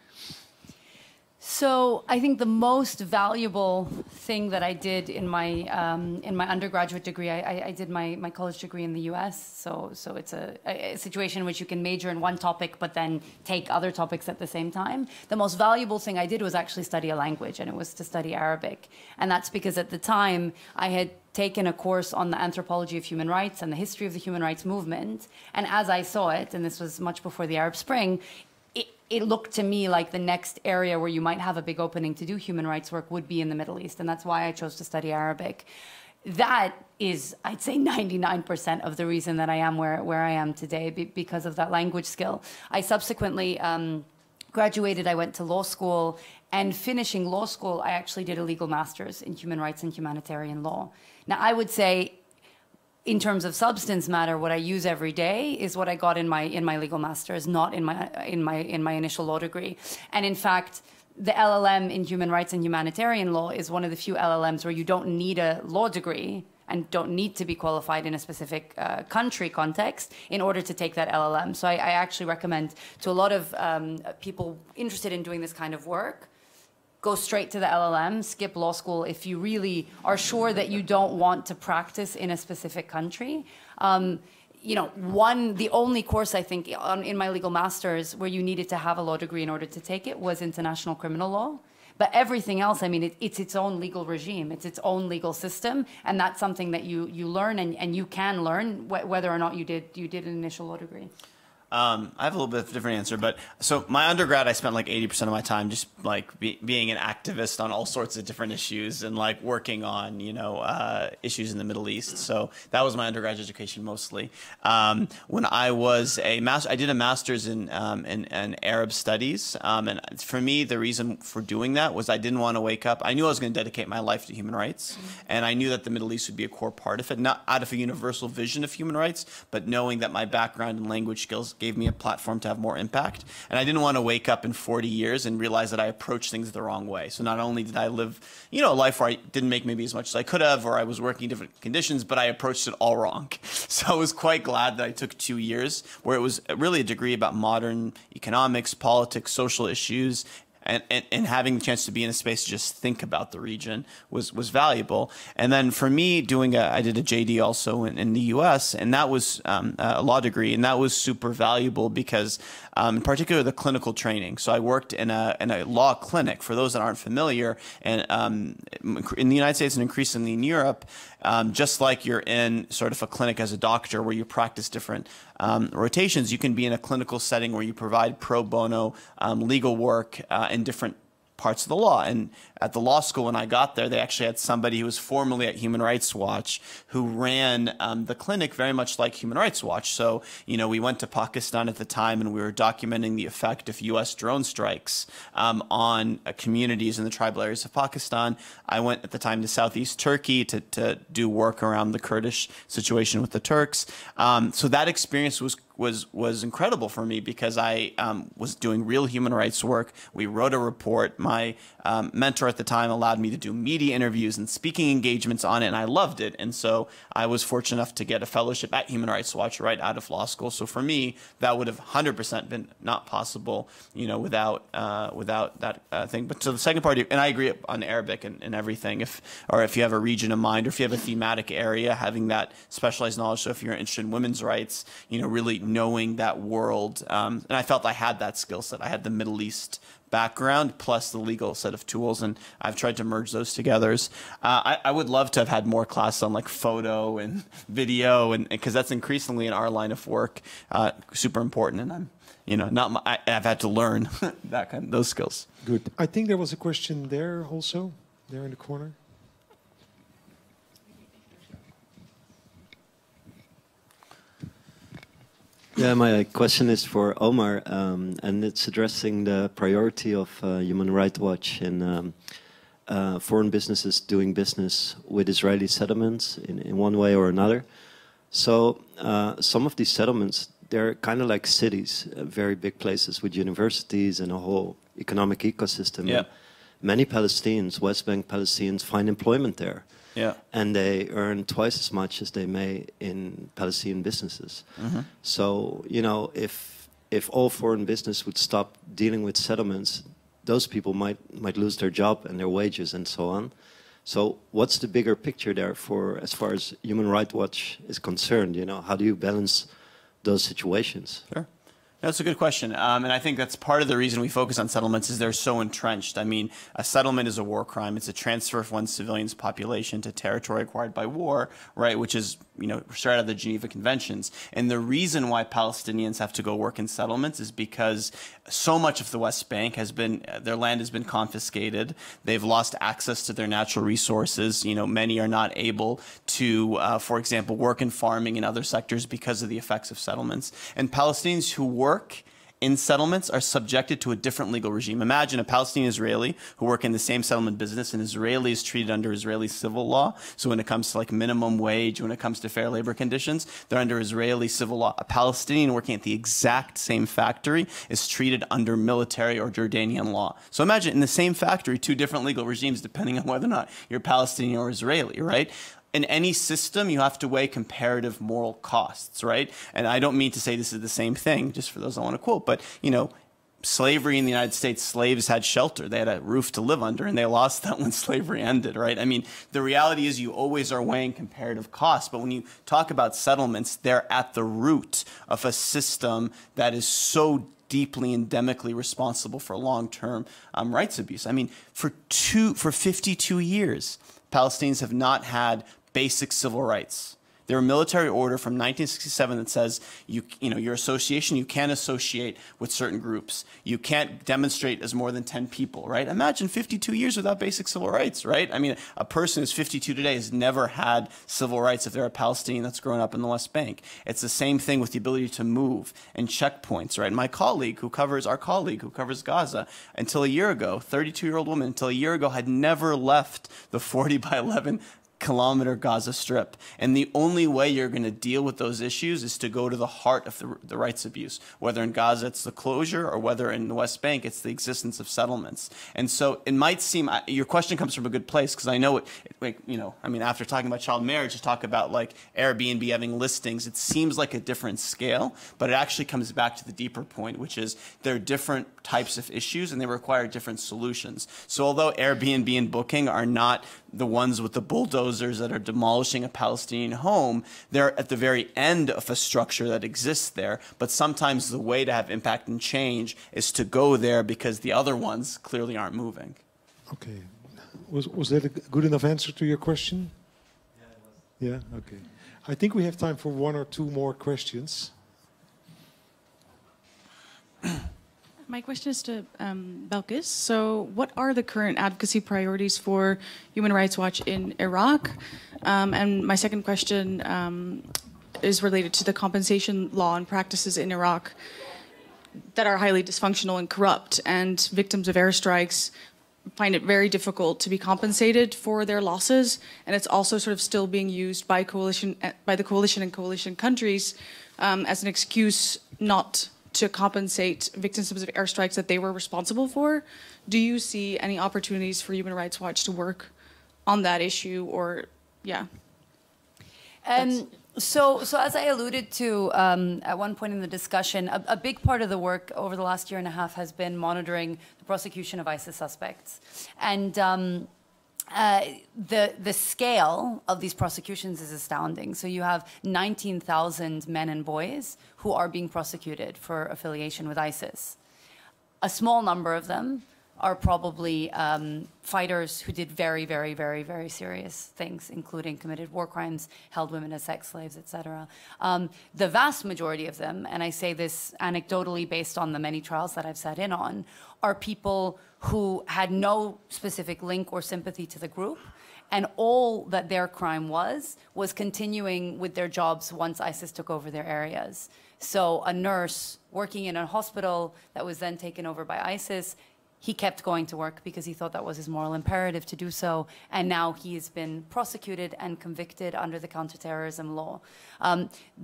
So I think the most valuable thing that I did in my um, in my undergraduate degree, I, I did my, my college degree in the U S So so it's a, a situation in which you can major in one topic but then take other topics at the same time. The most valuable thing I did was actually study a language, and it was to study Arabic, and that's because at the time I had taken a course on the anthropology of human rights and the history of the human rights movement, and as I saw it, and this was much before the Arab Spring, it looked to me like the next area where you might have a big opening to do human rights work would be in the Middle East, and that's why I chose to study Arabic. That is, I'd say, ninety-nine percent of the reason that I am where, where I am today, because of that language skill. I subsequently um, graduated, I went to law school, and finishing law school, I actually did a legal master's in human rights and humanitarian law. Now, I would say in terms of substance matter, what I use every day is what I got in my in my legal master's, not in my in my in my initial law degree. And in fact, the L L M in human rights and humanitarian law is one of the few L L Ms where you don't need a law degree and don't need to be qualified in a specific uh, country context in order to take that L L M. So I, I actually recommend to a lot of um, people interested in doing this kind of work, go straight to the L L M, skip law school if you really are sure that you don't want to practice in a specific country. Um, you know, one, the only course I think on, in my legal master's where you needed to have a law degree in order to take it was international criminal law. But everything else, I mean, it, it's its own legal regime. It's its own legal system. And that's something that you, you learn and, and you can learn wh whether or not you did, you did an initial law degree. Um, I have a little bit of a different answer, but so my undergrad, I spent like eighty percent of my time just like be, being an activist on all sorts of different issues and like working on, you know, uh, issues in the Middle East. So that was my undergraduate education mostly. Um, when I was a master, I did a master's in, um, in, in Arab studies. Um, and for me, the reason for doing that was I didn't want to wake up. I knew I was going to dedicate my life to human rights. And I knew that the Middle East would be a core part of it, not out of a universal vision of human rights, but knowing that my background and language skills gave me a platform to have more impact. And I didn't want to wake up in forty years and realize that I approached things the wrong way. So not only did I live, you know, a life where I didn't make maybe as much as I could have, or I was working in different conditions, but I approached it all wrong. So I was quite glad that I took two years where it was really a degree about modern economics, politics, social issues, And, and, and having the chance to be in a space to just think about the region was, was valuable. And then for me, doing a, I did a J D also in, in the U S, and that was um, a law degree, and that was super valuable because um, in particular the clinical training. So I worked in a, in a law clinic, for those that aren't familiar, and um, in the United States and increasingly in Europe, um, just like you're in sort of a clinic as a doctor where you practice different Um, rotations, you can be in a clinical setting where you provide pro bono um, legal work uh, in different parts of the law. And at the law school when I got there, they actually had somebody who was formerly at Human Rights Watch who ran um, the clinic very much like Human Rights Watch. So, you know, we went to Pakistan at the time and we were documenting the effect of U S drone strikes um, on uh, communities in the tribal areas of Pakistan. I went at the time to southeast Turkey to, to do work around the Kurdish situation with the Turks. Um, so that experience was was was incredible for me because I um, was doing real human rights work. We wrote a report. My um, mentor at the time allowed me to do media interviews and speaking engagements on it, and I loved it. And so I was fortunate enough to get a fellowship at Human Rights Watch right out of law school. So for me, that would have one hundred percent been not possible, you know, without uh, without that uh, thing. But so the second part, and I agree on Arabic and, and everything. If or if you have a region in mind, or if you have a thematic area, having that specialized knowledge. So if you're interested in women's rights, you know, really knowing that world, um, and I felt I had that skill set. I had the Middle East background plus the legal set of tools, and I've tried to merge those together. Uh, I, I would love to have had more classes on like photo and video, and because that's increasingly in our line of work, uh, super important. And I'm, you know, not my, I, I've had to learn that kind of, those skills. Good. I think there was a question there also, there in the corner. Yeah, my question is for Omar, um, and it's addressing the priority of uh, Human Rights Watch in um, uh, foreign businesses doing business with Israeli settlements in, in one way or another. So uh, some of these settlements, they're kind of like cities, uh, very big places with universities and a whole economic ecosystem. Yeah. Many Palestinians, West Bank Palestinians, find employment there. Yeah. And they earn twice as much as they may in Palestinian businesses. Mm-hmm. So, you know, if if all foreign business would stop dealing with settlements, those people might might lose their job and their wages and so on. So what's the bigger picture there for as far as Human Rights Watch is concerned? You know, how do you balance those situations? Sure. That's a good question, um, and I think that's part of the reason we focus on settlements is they're so entrenched. I mean, a settlement is a war crime. It's a transfer of one's civilian's population to territory acquired by war, right, which is, you know, straight out of the Geneva Conventions. And the reason why Palestinians have to go work in settlements is because so much of the West Bank has been – their land has been confiscated. They've lost access to their natural resources. You know, many are not able to, uh, for example, work in farming and other sectors because of the effects of settlements. And Palestinians who work in settlements are subjected to a different legal regime. Imagine a Palestinian Israeli who work in the same settlement business, and Israeli is treated under Israeli civil law. So when it comes to like minimum wage, when it comes to fair labor conditions, they're under Israeli civil law. A Palestinian working at the exact same factory is treated under military or Jordanian law. So imagine in the same factory, two different legal regimes, depending on whether or not you're Palestinian or Israeli, right? In any system, you have to weigh comparative moral costs, right? And I don't mean to say this is the same thing, just for those I want to quote, but, you know, slavery in the United States, slaves had shelter. They had a roof to live under, and they lost that when slavery ended, right? I mean, the reality is you always are weighing comparative costs, but when you talk about settlements, they're at the root of a system that is so deeply endemically responsible for long-term um, rights abuse. I mean, for, two, for fifty-two years, Palestinians have not had basic civil rights. There's a military order from nineteen sixty-seven that says you, you know, your association, you can't associate with certain groups. You can't demonstrate as more than ten people, right? Imagine fifty-two years without basic civil rights, right? I mean, a person who's fifty-two today has never had civil rights if they're a Palestinian that's grown up in the West Bank. It's the same thing with the ability to move and checkpoints, right? My colleague who covers, our colleague who covers Gaza, until a year ago, thirty-two-year-old woman, until a year ago, had never left the forty by eleven kilometer Gaza Strip. And the only way you're going to deal with those issues is to go to the heart of the, the rights abuse, whether in Gaza it's the closure or whether in the West Bank it's the existence of settlements. And so it might seem, your question comes from a good place, because I know it, like, you know, I mean, after talking about child marriage, you talk about like Airbnb having listings, it seems like a different scale, but it actually comes back to the deeper point, which is there are different types of issues and they require different solutions. So although Airbnb and Booking are not the ones with the bulldozers that are demolishing a Palestinian home, they're at the very end of a structure that exists there. But sometimes the way to have impact and change is to go there because the other ones clearly aren't moving. Okay. Was, was that a good enough answer to your question? Yeah, it was. Yeah? Okay. I think we have time for one or two more questions. My question is to um, Belkis. So what are the current advocacy priorities for Human Rights Watch in Iraq? Um, and my second question um, is related to the compensation law and practices in Iraq that are highly dysfunctional and corrupt, and victims of airstrikes find it very difficult to be compensated for their losses. And it's also sort of still being used by, coalition, by the coalition and coalition countries um, as an excuse not to compensate victims of airstrikes that they were responsible for. Do you see any opportunities for Human Rights Watch to work on that issue, or, yeah? Um, so, so as I alluded to um, at one point in the discussion, a, a big part of the work over the last year and a half has been monitoring the prosecution of ISIS suspects. And um, Uh, the, the scale of these prosecutions is astounding. So you have nineteen thousand men and boys who are being prosecuted for affiliation with ISIS. A small number of them are probably um, fighters who did very, very, very, very serious things, including committed war crimes, held women as sex slaves, et cetera. Um, the vast majority of them, and I say this anecdotally based on the many trials that I've sat in on, are people who had no specific link or sympathy to the group, and all that their crime was, was continuing with their jobs once ISIS took over their areas. So a nurse working in a hospital that was then taken over by ISIS, he kept going to work because he thought that was his moral imperative to do so, and now he has been prosecuted and convicted under the counterterrorism law. Um,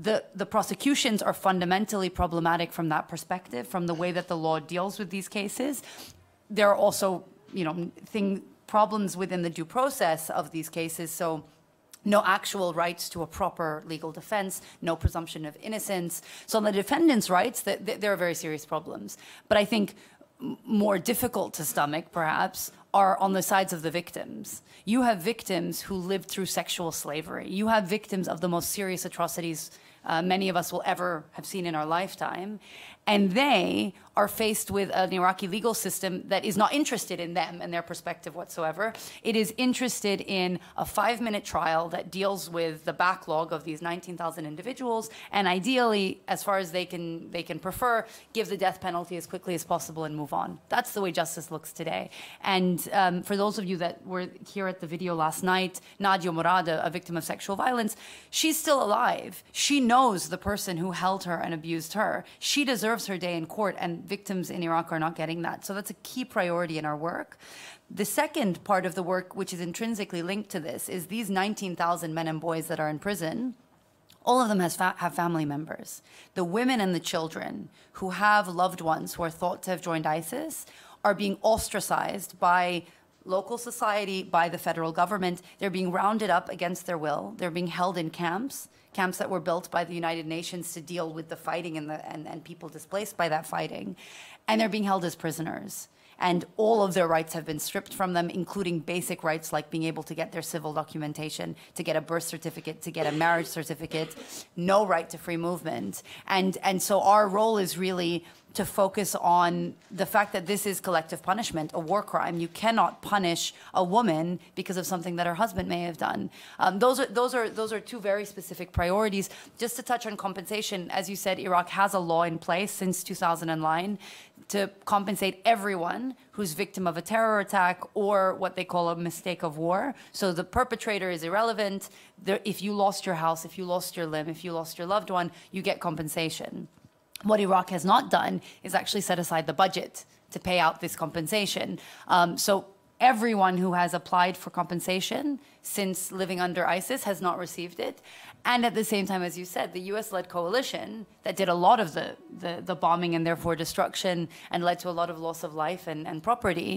the, the prosecutions are fundamentally problematic from that perspective, from the way that the law deals with these cases. There are also, you know, thing, problems within the due process of these cases, so no actual rights to a proper legal defense, no presumption of innocence. So on the defendant's rights, th th there are very serious problems. But I think more difficult to stomach, perhaps, are on the sides of the victims. You have victims who lived through sexual slavery. You have victims of the most serious atrocities uh, many of us will ever have seen in our lifetime. And they are faced with an Iraqi legal system that is not interested in them and their perspective whatsoever. It is interested in a five-minute trial that deals with the backlog of these nineteen thousand individuals, and ideally, as far as they can, they can prefer, give the death penalty as quickly as possible and move on. That's the way justice looks today. And um, for those of you that were here at the video last night, Nadia Murad, a victim of sexual violence, she's still alive. She knows knows the person who held her and abused her. She deserves her day in court, and victims in Iraq are not getting that. So that's a key priority in our work. The second part of the work, which is intrinsically linked to this, is these nineteen thousand men and boys that are in prison. All of them has fa have family members. The women and the children who have loved ones who are thought to have joined ISIS are being ostracized by local society, by the federal government. They're being rounded up against their will. They're being held in camps, camps that were built by the United Nations to deal with the fighting and, the, and, and people displaced by that fighting. And they're being held as prisoners. And all of their rights have been stripped from them, including basic rights like being able to get their civil documentation, to get a birth certificate, to get a marriage certificate, no right to free movement. And, and so our role is really to focus on the fact that this is collective punishment, a war crime. You cannot punish a woman because of something that her husband may have done. Um, those are, those are, those are two very specific priorities. Just to touch on compensation, as you said, Iraq has a law in place since two thousand nine to compensate everyone who's victim of a terror attack or what they call a mistake of war. So the perpetrator is irrelevant. There, if you lost your house, if you lost your limb, if you lost your loved one, you get compensation. What Iraq has not done is actually set aside the budget to pay out this compensation. Um, so everyone who has applied for compensation since living under ISIS has not received it. And at the same time, as you said, the U S-led coalition that did a lot of the, the, the bombing and therefore destruction and led to a lot of loss of life and, and property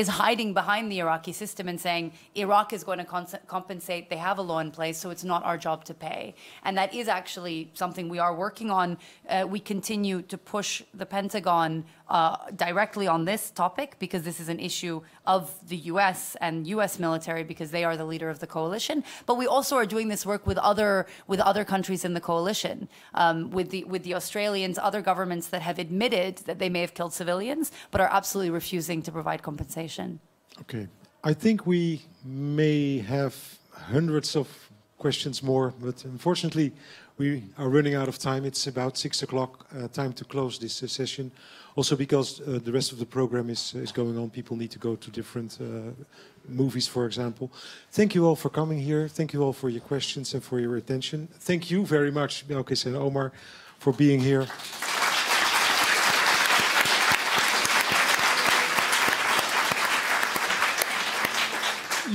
is hiding behind the Iraqi system and saying, Iraq is going to compensate, they have a law in place, so it's not our job to pay. And that is actually something we are working on. Uh, we continue to push the Pentagon uh, directly on this topic because this is an issue of the U S and U S military because they are the leader of the coalition, but we also are doing this work with other with other countries in the coalition, um, with the with the Australians, other governments that have admitted that they may have killed civilians, but are absolutely refusing to provide compensation. Okay, I think we may have hundreds of questions more, but unfortunately, we are running out of time. It's about six o'clock. Uh, time to close this uh, session. Also, because uh, the rest of the program is, is going on, people need to go to different uh, movies, for example. Thank you all for coming here. Thank you all for your questions and for your attention. Thank you very much, Belkis and Omar, for being here.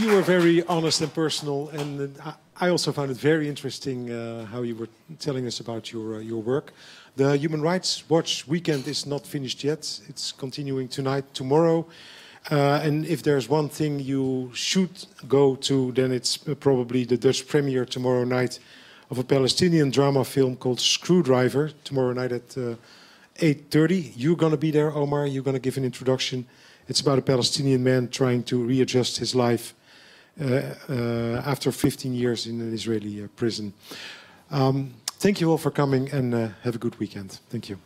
You were very honest and personal, and I also found it very interesting uh, how you were telling us about your, uh, your work. The Human Rights Watch weekend is not finished yet. It's continuing tonight, tomorrow. Uh, and if there's one thing you should go to, then it's probably the Dutch premiere tomorrow night of a Palestinian drama film called Screwdriver, tomorrow night at uh, eight thirty. You're going to be there, Omar. You're going to give an introduction. It's about a Palestinian man trying to readjust his life uh, uh, after fifteen years in an Israeli uh, prison. Um, Thank you all for coming, and uh, have a good weekend. Thank you.